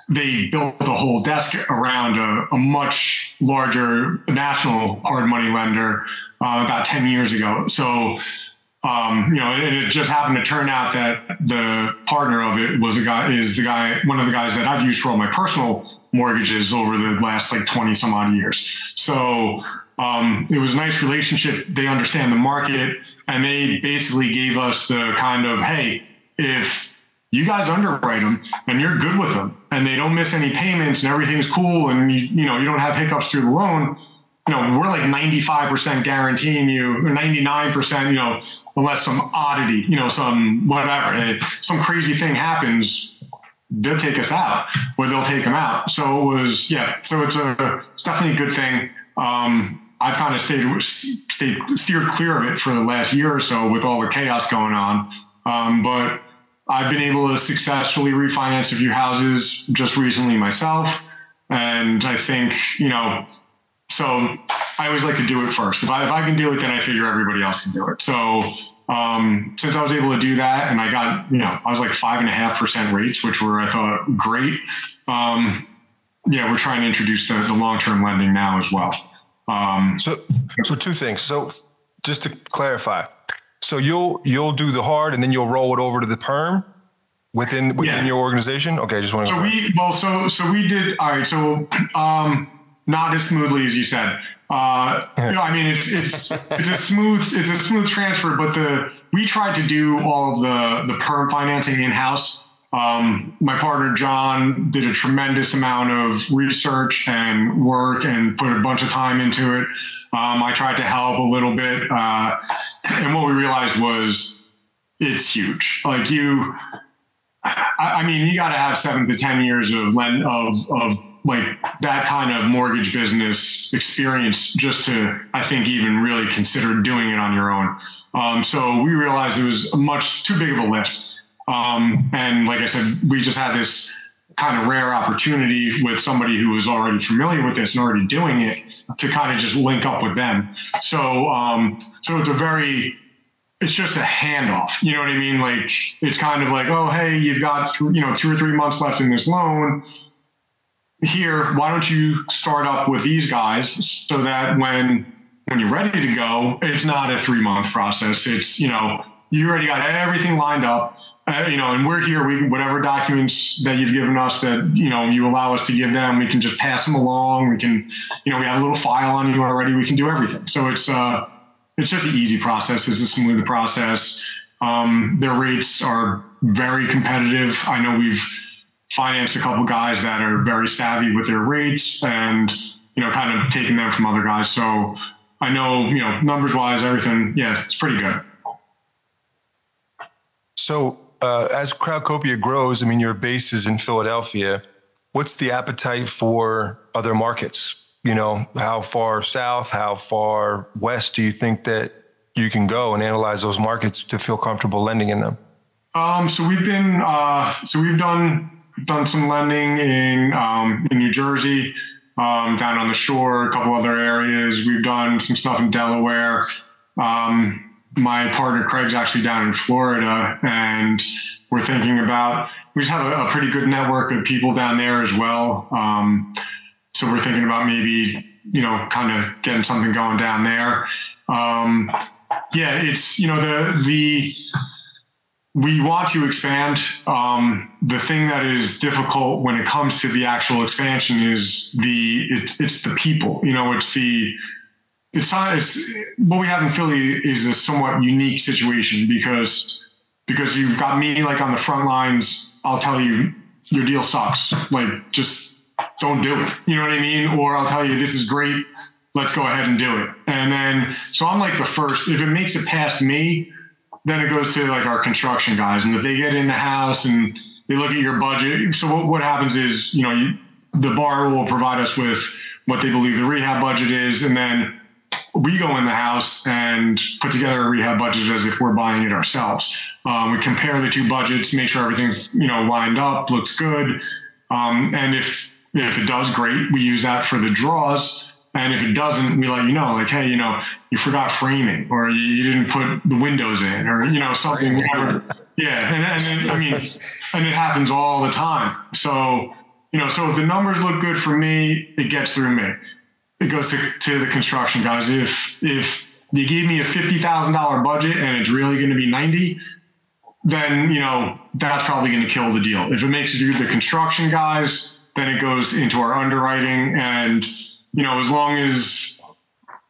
they built the whole desk around a, a much larger national hard money lender uh, about ten years ago. So. Um, you know, and it just happened to turn out that the partner of it was a guy, is the guy, one of the guys that I've used for all my personal mortgages over the last like twenty some odd years. So, um, it was a nice relationship. They understand the market, and they basically gave us the kind of, hey, if you guys underwrite them and you're good with them and they don't miss any payments and everything's cool. And you, you know, you don't have hiccups through the loan. You know, we're like ninety-five percent guaranteeing you, or ninety-nine percent, you know, unless some oddity, you know, some whatever, some crazy thing happens, they'll take us out or they'll take them out. So it was, yeah, so it's a, it's definitely a good thing. Um, I've kind of stayed, stayed, steered clear of it for the last year or so with all the chaos going on. Um, but I've been able to successfully refinance a few houses just recently myself. And I think, you know, so I always like to do it first. If I, if I can do it, then I figure everybody else can do it. So Um, since I was able to do that and I got, you know, I was like five and a half percent rates, which were, I thought, great. Um, yeah, we're trying to introduce the, the long-term lending now as well. Um, so, so two things. So just to clarify, so you'll, you'll do the hard and then you'll roll it over to the perm within, within yeah. your organization. Okay. I just want to, so we, well, so, so we did, all right. So, um, not as smoothly as you said. Uh, you know, I mean, it's, it's, it's a smooth, it's a smooth transfer, but the, we tried to do all of the, the perm financing in-house. Um, my partner, John, did a tremendous amount of research and work and put a bunch of time into it. Um, I tried to help a little bit. Uh, and what we realized was it's huge. Like you, I, I mean, you gotta have seven to ten years of lend of, of, like that kind of mortgage business experience just to, I think, even really consider doing it on your own. Um, so we realized it was much too big of a lift. Um, and like I said, we just had this kind of rare opportunity with somebody who was already familiar with this and already doing it to kind of just link up with them. So, um, so it's a very, it's just a handoff, you know what I mean? Like, it's kind of like, oh, hey, you've got, th- you know, two or three months left in this loan. Here, why don't you start up with these guys so that when when you're ready to go, it's not a three month process. It's, you know, you already got everything lined up, uh, you know, and we're here. We whatever documents that you've given us that, you know, you allow us to give them, we can just pass them along. We can, you know, we have a little file on you already. We can do everything. So it's uh, it's just an easy process. It's a smooth process. Um, their rates are very competitive. I know we've financed a couple guys that are very savvy with their rates and, you know, kind of taking them from other guys. So I know, you know, numbers wise, everything. Yeah, it's pretty good. So uh, as Crowdcopia grows, I mean, your base is in Philadelphia. What's the appetite for other markets? You know, how far south, how far west do you think that you can go and analyze those markets to feel comfortable lending in them? Um, so we've been, uh, so we've done, done some lending in, um, in New Jersey, um, down on the shore, a couple other areas. We've done some stuff in Delaware. Um, my partner Craig's actually down in Florida, and we're thinking about, we just have a, a pretty good network of people down there as well. Um, so we're thinking about maybe, you know, kind of getting something going down there. Um, yeah, it's, you know, the, the, we want to expand. Um, the thing that is difficult when it comes to the actual expansion is the, it's, it's the people, you know, it's the, it's not, it's what we have in Philly is a somewhat unique situation because, because you've got me like on the front lines, I'll tell you your deal sucks. Like, just don't do it. You know what I mean? Or I'll tell you, this is great. Let's go ahead and do it. And then, so I'm like the first, if it makes it past me, then it goes to like our construction guys. And if they get in the house and they look at your budget, so what, what happens is, you know, you, the borrower will provide us with what they believe the rehab budget is. And then we go in the house and put together a rehab budget as if we're buying it ourselves. Um, we compare the two budgets, make sure everything's, you know, lined up, looks good. Um, and if, if it does, great, we use that for the draws. And if it doesn't, we let you know, like, hey, you know, you forgot framing, or you, you didn't put the windows in, or, you know, something. Whatever. Yeah. And, and then, I mean, and it happens all the time. So, you know, so if the numbers look good for me, it gets through me. It goes to, to the construction guys. If, if you gave me a fifty thousand dollars budget and it's really going to be ninety, then, you know, that's probably going to kill the deal. If it makes it through the construction guys, then it goes into our underwriting. And, you know, as long as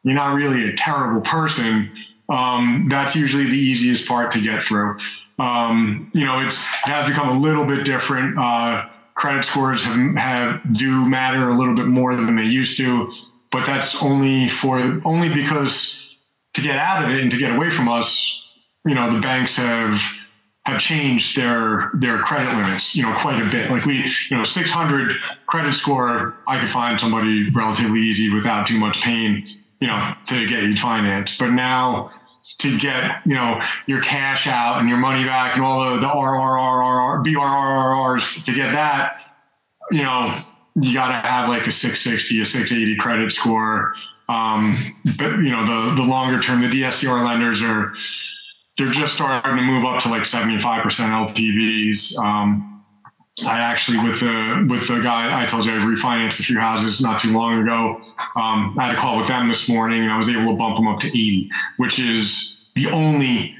you're not really a terrible person, um, that's usually the easiest part to get through. Um, you know, it's, it has become a little bit different. Uh, credit scores have, have do matter a little bit more than they used to, but that's only for only because to get out of it and to get away from us, you know, the banks have have changed their their credit limits, you know, quite a bit. Like, we, you know, six hundred credit score, I could find somebody relatively easy without too much pain, you know, to get you financed. But now to get, you know, your cash out and your money back and all the, the R R R R, B R R R Rs, to get that, you know, you got to have like a six sixty, a six eighty credit score. Um, but, you know, the, the longer term, the D S C R lenders are, they're just starting to move up to like seventy-five percent L T Vs. Um, I actually, with the, with the guy, I told you I refinanced a few houses not too long ago. Um, I had a call with them this morning and I was able to bump them up to eighty, which is the only,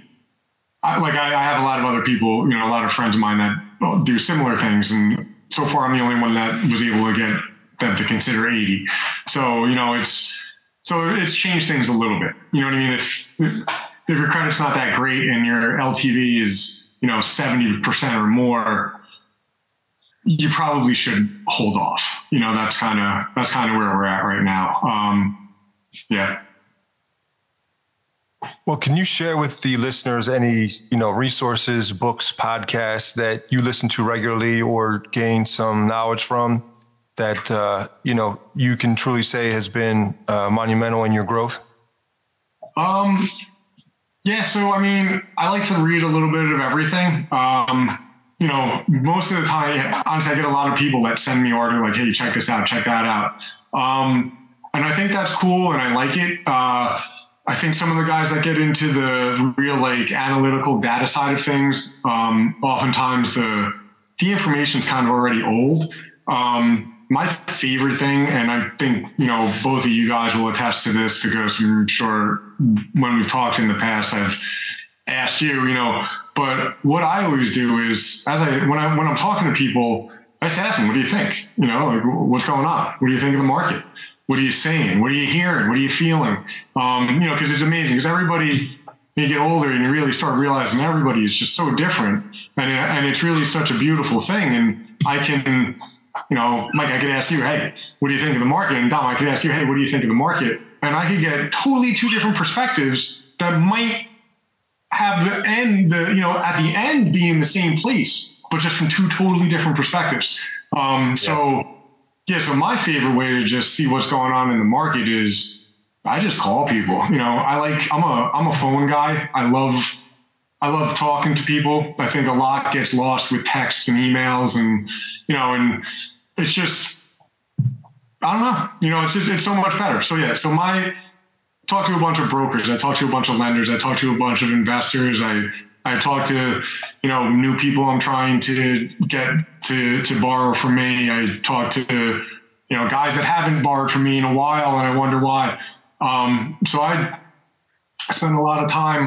I, like I, I have a lot of other people, you know, a lot of friends of mine that do similar things. And so far I'm the only one that was able to get them to consider eighty. So, you know, it's, so it's changed things a little bit. You know what I mean? If, if if your credit's not that great and your L T V is, you know, seventy percent or more, you probably should hold off. You know, that's kind of, that's kind of where we're at right now. Um, yeah. Well, can you share with the listeners any, you know, resources, books, podcasts that you listen to regularly or gain some knowledge from that, uh, you know, you can truly say has been uh, monumental in your growth? Um. Yeah. So, I mean, I like to read a little bit of everything. Um, you know, most of the time, honestly, I get a lot of people that send me order like, hey, check this out, check that out. Um, and I think that's cool. And I like it. Uh, I think some of the guys that get into the real like analytical data side of things, um, oftentimes the, the information's kind of already old. Um, My favorite thing, and I think, you know, both of you guys will attest to this because I'm sure when we've talked in the past, I've asked you, you know, but what I always do is as I, when I, when I'm talking to people, I just ask them, what do you think? You know, like, what's going on? What do you think of the market? What are you saying? What are you hearing? What are you feeling? Um, you know, cause it's amazing because everybody, you get older and you really start realizing everybody is just so different. And, and it's really such a beautiful thing. And I can, you know, Mike, I could ask you, hey, what do you think of the market? And Dom, I could ask you, hey, what do you think of the market? And I could get totally two different perspectives that might have the end, the, you know, at the end be in the same place, but just from two totally different perspectives. Um, yeah. So, yeah, so my favorite way to just see what's going on in the market is I just call people. You know, I like, I'm a, I'm a phone guy. I love, I love talking to people. I think a lot gets lost with texts and emails and, you know, and it's just, I don't know, you know, it's just, it's so much better. So yeah. So my, talk to a bunch of brokers. I talk to a bunch of lenders. I talk to a bunch of investors. I, I talk to, you know, new people I'm trying to get to, to borrow from me. I talk to, you know, guys that haven't borrowed from me in a while and I wonder why. Um, so I spend a lot of time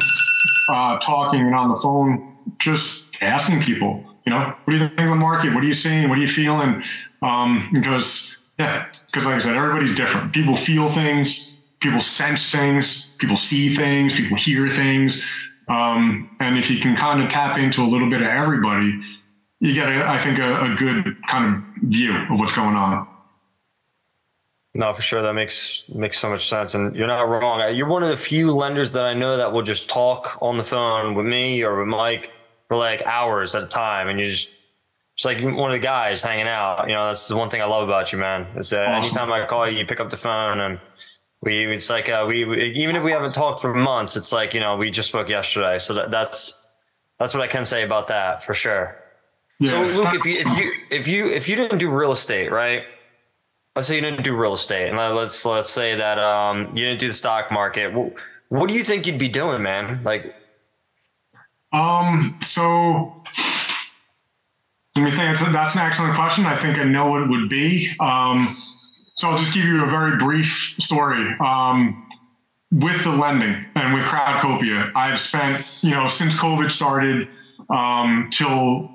Uh, talking and on the phone, just asking people, you know, what do you think of the market? What are you seeing? What are you feeling? Um, because, yeah, because like I said, everybody's different. People feel things, people sense things, people see things, people hear things. Um, and if you can kind of tap into a little bit of everybody, you get, a, I think, a, a good kind of view of what's going on. No, for sure. That makes makes so much sense. And you're not wrong. You're one of the few lenders that I know that will just talk on the phone with me or with Mike for like hours at a time. And you're just, just like one of the guys hanging out. You know, that's the one thing I love about you, man. Is that anytime I call you, you pick up the phone and we, it's like, uh, we, we, even if we haven't talked for months, it's like, you know, we just spoke yesterday. So that, that's, that's what I can say about that for sure. Yeah. So Luke, if you, if you, if you, if you didn't do real estate, right? Let's say you didn't do real estate, and let's let's say that um, you didn't do the stock market. What, what do you think you'd be doing, man? Like, um, so let me think. That's, that's an excellent question. I think I know what it would be. Um, so I'll just give you a very brief story. Um, with the lending and with Crowdcopia, I've spent, you know, since COVID started um, till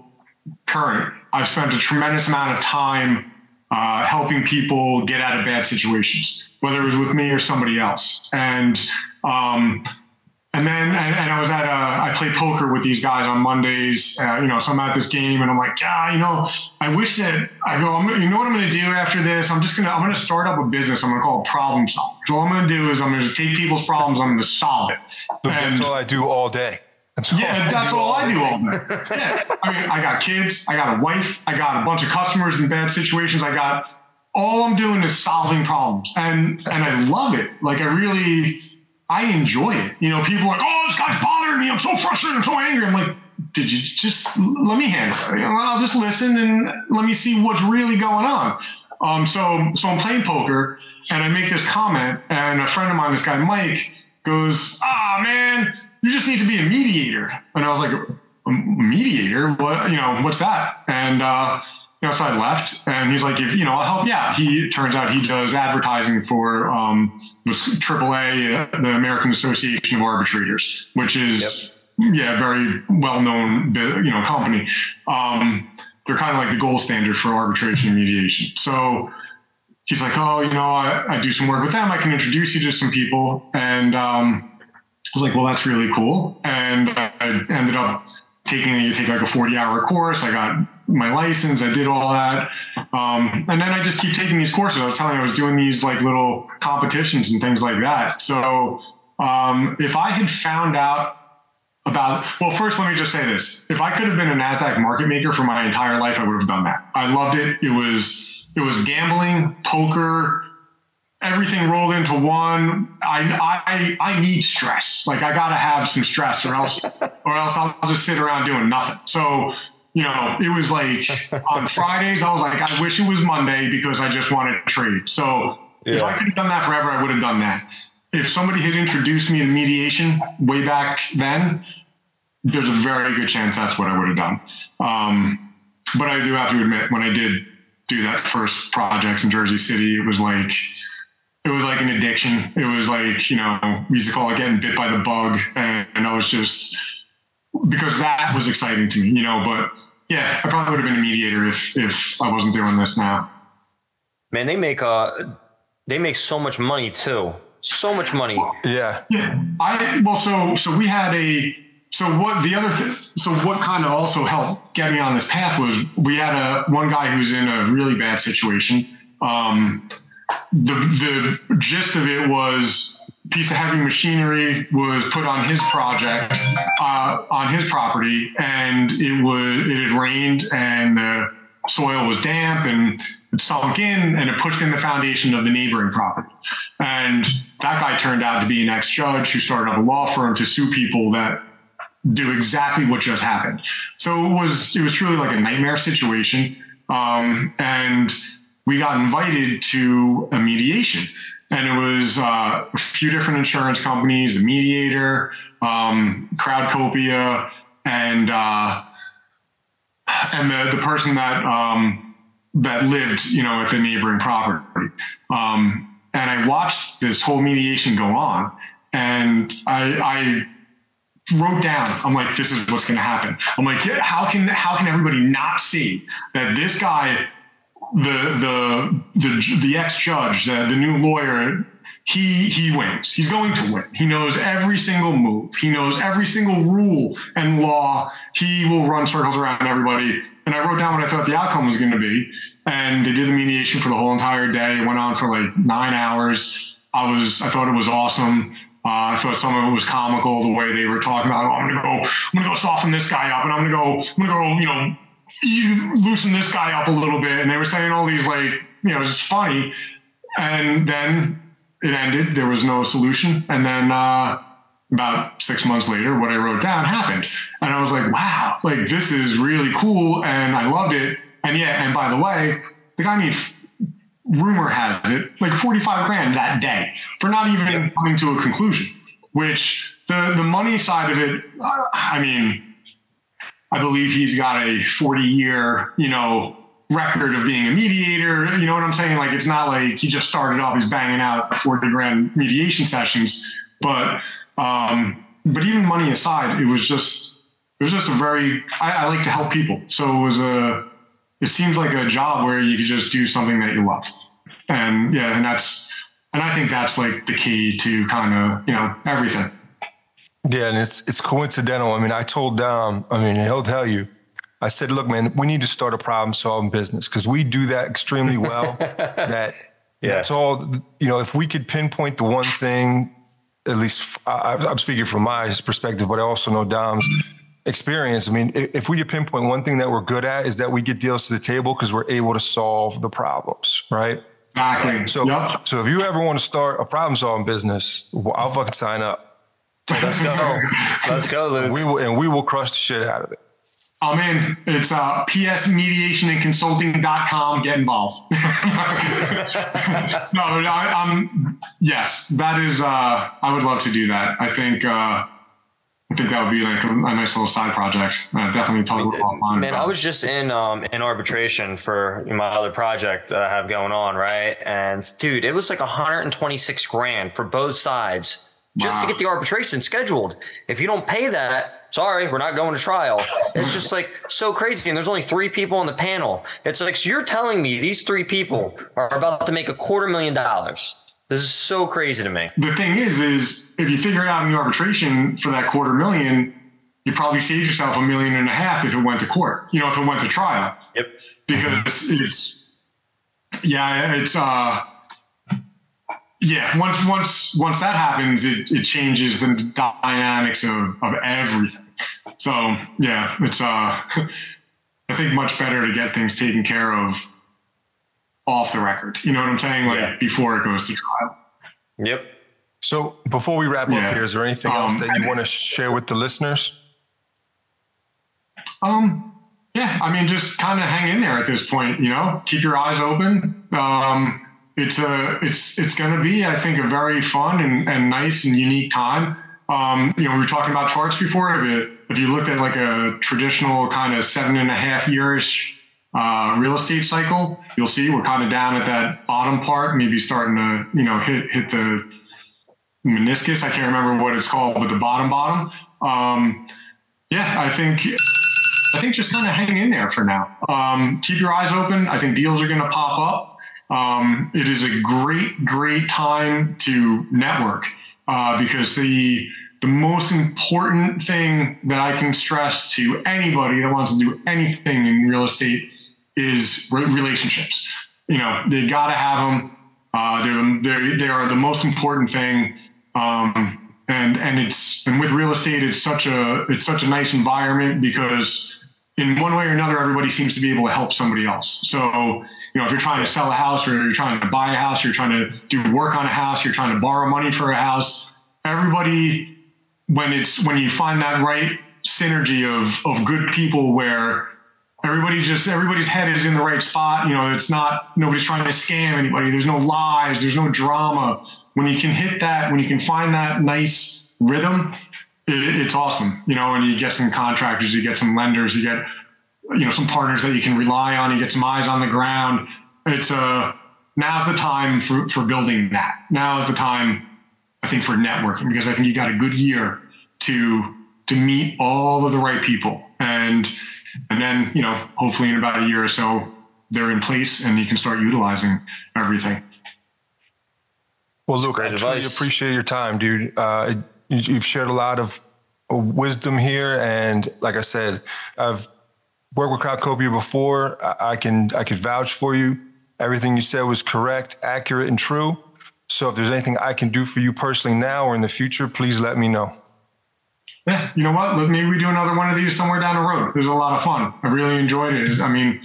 current, I've spent a tremendous amount of time Uh, helping people get out of bad situations, whether it was with me or somebody else. And um, and then and, and I was at a, I play poker with these guys on Mondays, uh, you know, so I'm at this game and I'm like, yeah, you know, I wish that I go, I'm, you know what I'm going to do after this? I'm just going to, I'm going to start up a business. I'm going to call it Problem Solve. So all I'm going to do is I'm going to take people's problems. I'm going to solve it. And that's all I do all day. That's yeah, all that's all I do all day. Yeah. I mean, I got kids, I got a wife, I got a bunch of customers in bad situations. I got, all I'm doing is solving problems. And and I love it. Like I really, I enjoy it. You know, people are like, oh, this guy's bothering me. I'm so frustrated. I'm so angry. I'm like, did you just, let me handle it. You know, I'll just listen and let me see what's really going on. Um, so, so I'm playing poker and I make this comment and a friend of mine, this guy, Mike, goes, ah, ah, man, you just need to be a mediator. And I was like, a mediator? What, you know, what's that? And, uh, you know, so I left and he's like, if, you know, I'll help you out. He, it turns out he does advertising for, um, triple A, the American Association of Arbitrators, which is, yep. yeah, very well-known, you know, company. Um, they're kind of like the gold standard for arbitration and mediation. So he's like, oh, you know, I, I do some work with them. I can introduce you to some people. And, um, I was like, well, that's really cool. And I ended up taking, you take like a forty hour course. I got my license. I did all that. Um, and then I just keep taking these courses. I was telling you, I was doing these like little competitions and things like that. So, um, if I had found out about, well, first, let me just say this. If I could have been a NASDAQ market maker for my entire life, I would have done that. I loved it. It was, it was gambling, poker, everything rolled into one. I, I, I need stress. Like I gotta have some stress or else, or else I'll just sit around doing nothing. So, you know, it was like on Fridays, I was like, I wish it was Monday because I just wanted to trade. So yeah. if I could have done that forever, I would have done that. If somebody had introduced me to mediation way back then, there's a very good chance that's what I would have done. Um, but I do have to admit, when I did do that first project in Jersey City, it was like, it was like an addiction. It was like, you know, we used to call it getting bit by the bug. And, and I was just, because that was exciting to me, you know, but yeah, I probably would have been a mediator if, if I wasn't doing this now. Man, they make, uh, they make so much money too. So much money. Well, yeah. Yeah. I, well, so, so we had a, so what the other thing, so what kind of also helped get me on this path was we had a, one guy who was in a really bad situation. Um, The, the gist of it was a piece of heavy machinery was put on his project, uh, on his property, and it was, it had rained and the soil was damp and it sunk in and it pushed in the foundation of the neighboring property. And that guy turned out to be an ex-judge who started up a law firm to sue people that do exactly what just happened. So it was, it was truly like a nightmare situation. Um, and we got invited to a mediation and it was uh, a few different insurance companies, a mediator, um, Crowdcopia, and uh, and the, the person that um, that lived, you know, at the neighboring property. Um, and I watched this whole mediation go on and I, I wrote down, I'm like, this is what's going to happen. I'm like, how can, how can everybody not see that this guy, the the the the ex-judge, the, the new lawyer, he he wins. He's going to win. He knows every single move. He knows every single rule and law. He will run circles around everybody. And I wrote down what I thought the outcome was going to be. And they did the mediation for the whole entire day. It went on for like nine hours. I was I thought it was awesome. Uh, I thought some of it was comical the way they were talking about, oh, I'm gonna go, I'm gonna go soften this guy up, and I'm gonna go, I'm gonna go, you know. You loosen this guy up a little bit. And they were saying all these like, you know, it's funny. And then it ended. There was no solution. And then uh, about six months later, what I wrote down happened. And I was like, wow, like this is really cool. And I loved it. And yeah, and by the way, the guy needs, rumor has it, like forty-five grand that day for not even coming to a conclusion, which the, the money side of it, I mean, I believe he's got a forty year, you know, record of being a mediator. You know what I'm saying? Like, it's not like he just started off, he's banging out forty grand mediation sessions, but, um, but even money aside, it was just, it was just a very, I, I like to help people. So it was a, it seems like a job where you could just do something that you love. And yeah, and that's, and I think that's like the key to kind of, you know, everything. Yeah, and it's it's coincidental. I mean, I told Dom, I mean, he'll tell you, I said, look, man, we need to start a problem-solving business because we do that extremely well. that yeah. That's all, you know, if we could pinpoint the one thing, at least I, I'm speaking from my perspective, but I also know Dom's experience. I mean, if we could pinpoint one thing that we're good at is that we get deals to the table because we're able to solve the problems, right? Exactly. So, yep. so if you ever want to start a problem-solving business, well, I'll fucking sign up. Let's go. Let's go, Luke. We will, and we will crush the shit out of it. I'm in. It's uh, p s mediation and consulting dot com. Get involved. no, I, I'm, yes, that is, uh, I would love to do that. I think, uh, I think that would be like a, a nice little side project. Uh, definitely talk about mine. Man, I was just in um, in arbitration for my other project that I have going on, right? And dude, it was like one hundred twenty-six grand for both sides just wow. to get the arbitration scheduled. If you don't pay that, sorry, we're not going to trial. It's just like so crazy. And there's only three people on the panel. It's like, so you're telling me these three people are about to make a quarter million dollars. This is so crazy to me. The thing is, is if you figure it out in the arbitration for that quarter million, you probably save yourself a million and a half if it went to court, you know, if it went to trial. Yep. Because it's, yeah, it's, uh, yeah. Once, once, once that happens, it, it changes the dynamics of, of everything. So yeah, it's, uh, I think much better to get things taken care of off the record. You know what I'm saying? Like yeah. before it goes to trial. Yep. So before we wrap yeah. up here, is there anything um, else that you want to share with the listeners? Um, yeah, I mean, just kind of hang in there at this point, you know, keep your eyes open. Um, it's a, it's, it's going to be, I think, a very fun and, and nice and unique time. Um, you know, we were talking about charts before. If you, if you looked at like a traditional kind of seven and a half yearish Uh, real estate cycle, you'll see we're kind of down at that bottom part, maybe starting to, you know, hit, hit the meniscus. I can't remember what it's called, but the bottom, bottom. Um, yeah, I think, I think just kind of hang in there for now. Um, keep your eyes open. I think deals are going to pop up. Um, it is a great, great time to network, uh, because the, the most important thing that I can stress to anybody that wants to do anything in real estate is relationships. You know, they got to have them. Uh, they're, they're, they are the most important thing. Um, and, and it's, and with real estate, it's such a, it's such a nice environment because in one way or another, everybody seems to be able to help somebody else. So, you know, if you're trying to sell a house or you're trying to buy a house, you're trying to do work on a house, you're trying to borrow money for a house, everybody, when it's, when you find that right synergy of, of good people where everybody just, everybody's head is in the right spot. You know, it's not, nobody's trying to scam anybody. There's no lies. There's no drama. When you can hit that, when you can find that nice rhythm, it, it's awesome. You know, and you get some contractors, you get some lenders, you get, you know, some partners that you can rely on, you get some eyes on the ground. It's a, uh, now's the time for, for building that. Now's the time, I think, for networking, because I think you got a good year to, to meet all of the right people. And, and then, you know, hopefully in about a year or so, they're in place and you can start utilizing everything. Well, Luke, I truly appreciate your time, dude. Uh, you've shared a lot of wisdom here. And like I said, I've worked with Crowdcopia before. I can, I could vouch for you. Everything you said was correct, accurate, and true. So if there's anything I can do for you personally now or in the future, please let me know. Yeah, you know what? Maybe we do another one of these somewhere down the road. It was a lot of fun. I really enjoyed it. I mean,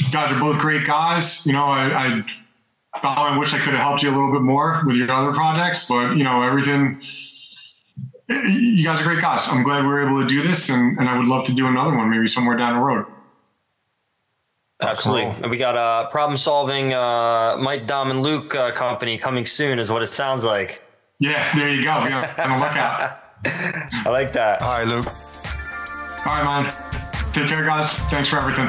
you guys are both great guys. You know, I, I, I wish I could have helped you a little bit more with your other projects, but you know, everything, you guys are great guys. I'm glad we were able to do this, and, and I would love to do another one, maybe somewhere down the road. Absolutely. Cool. We got a uh, problem solving uh, Mike, Dom and Luke uh, company coming soon is what it sounds like. Yeah, there you go. Yeah, I'm on the lookout. I like that. All right, Luke. All right, man. Take care, guys. Thanks for everything.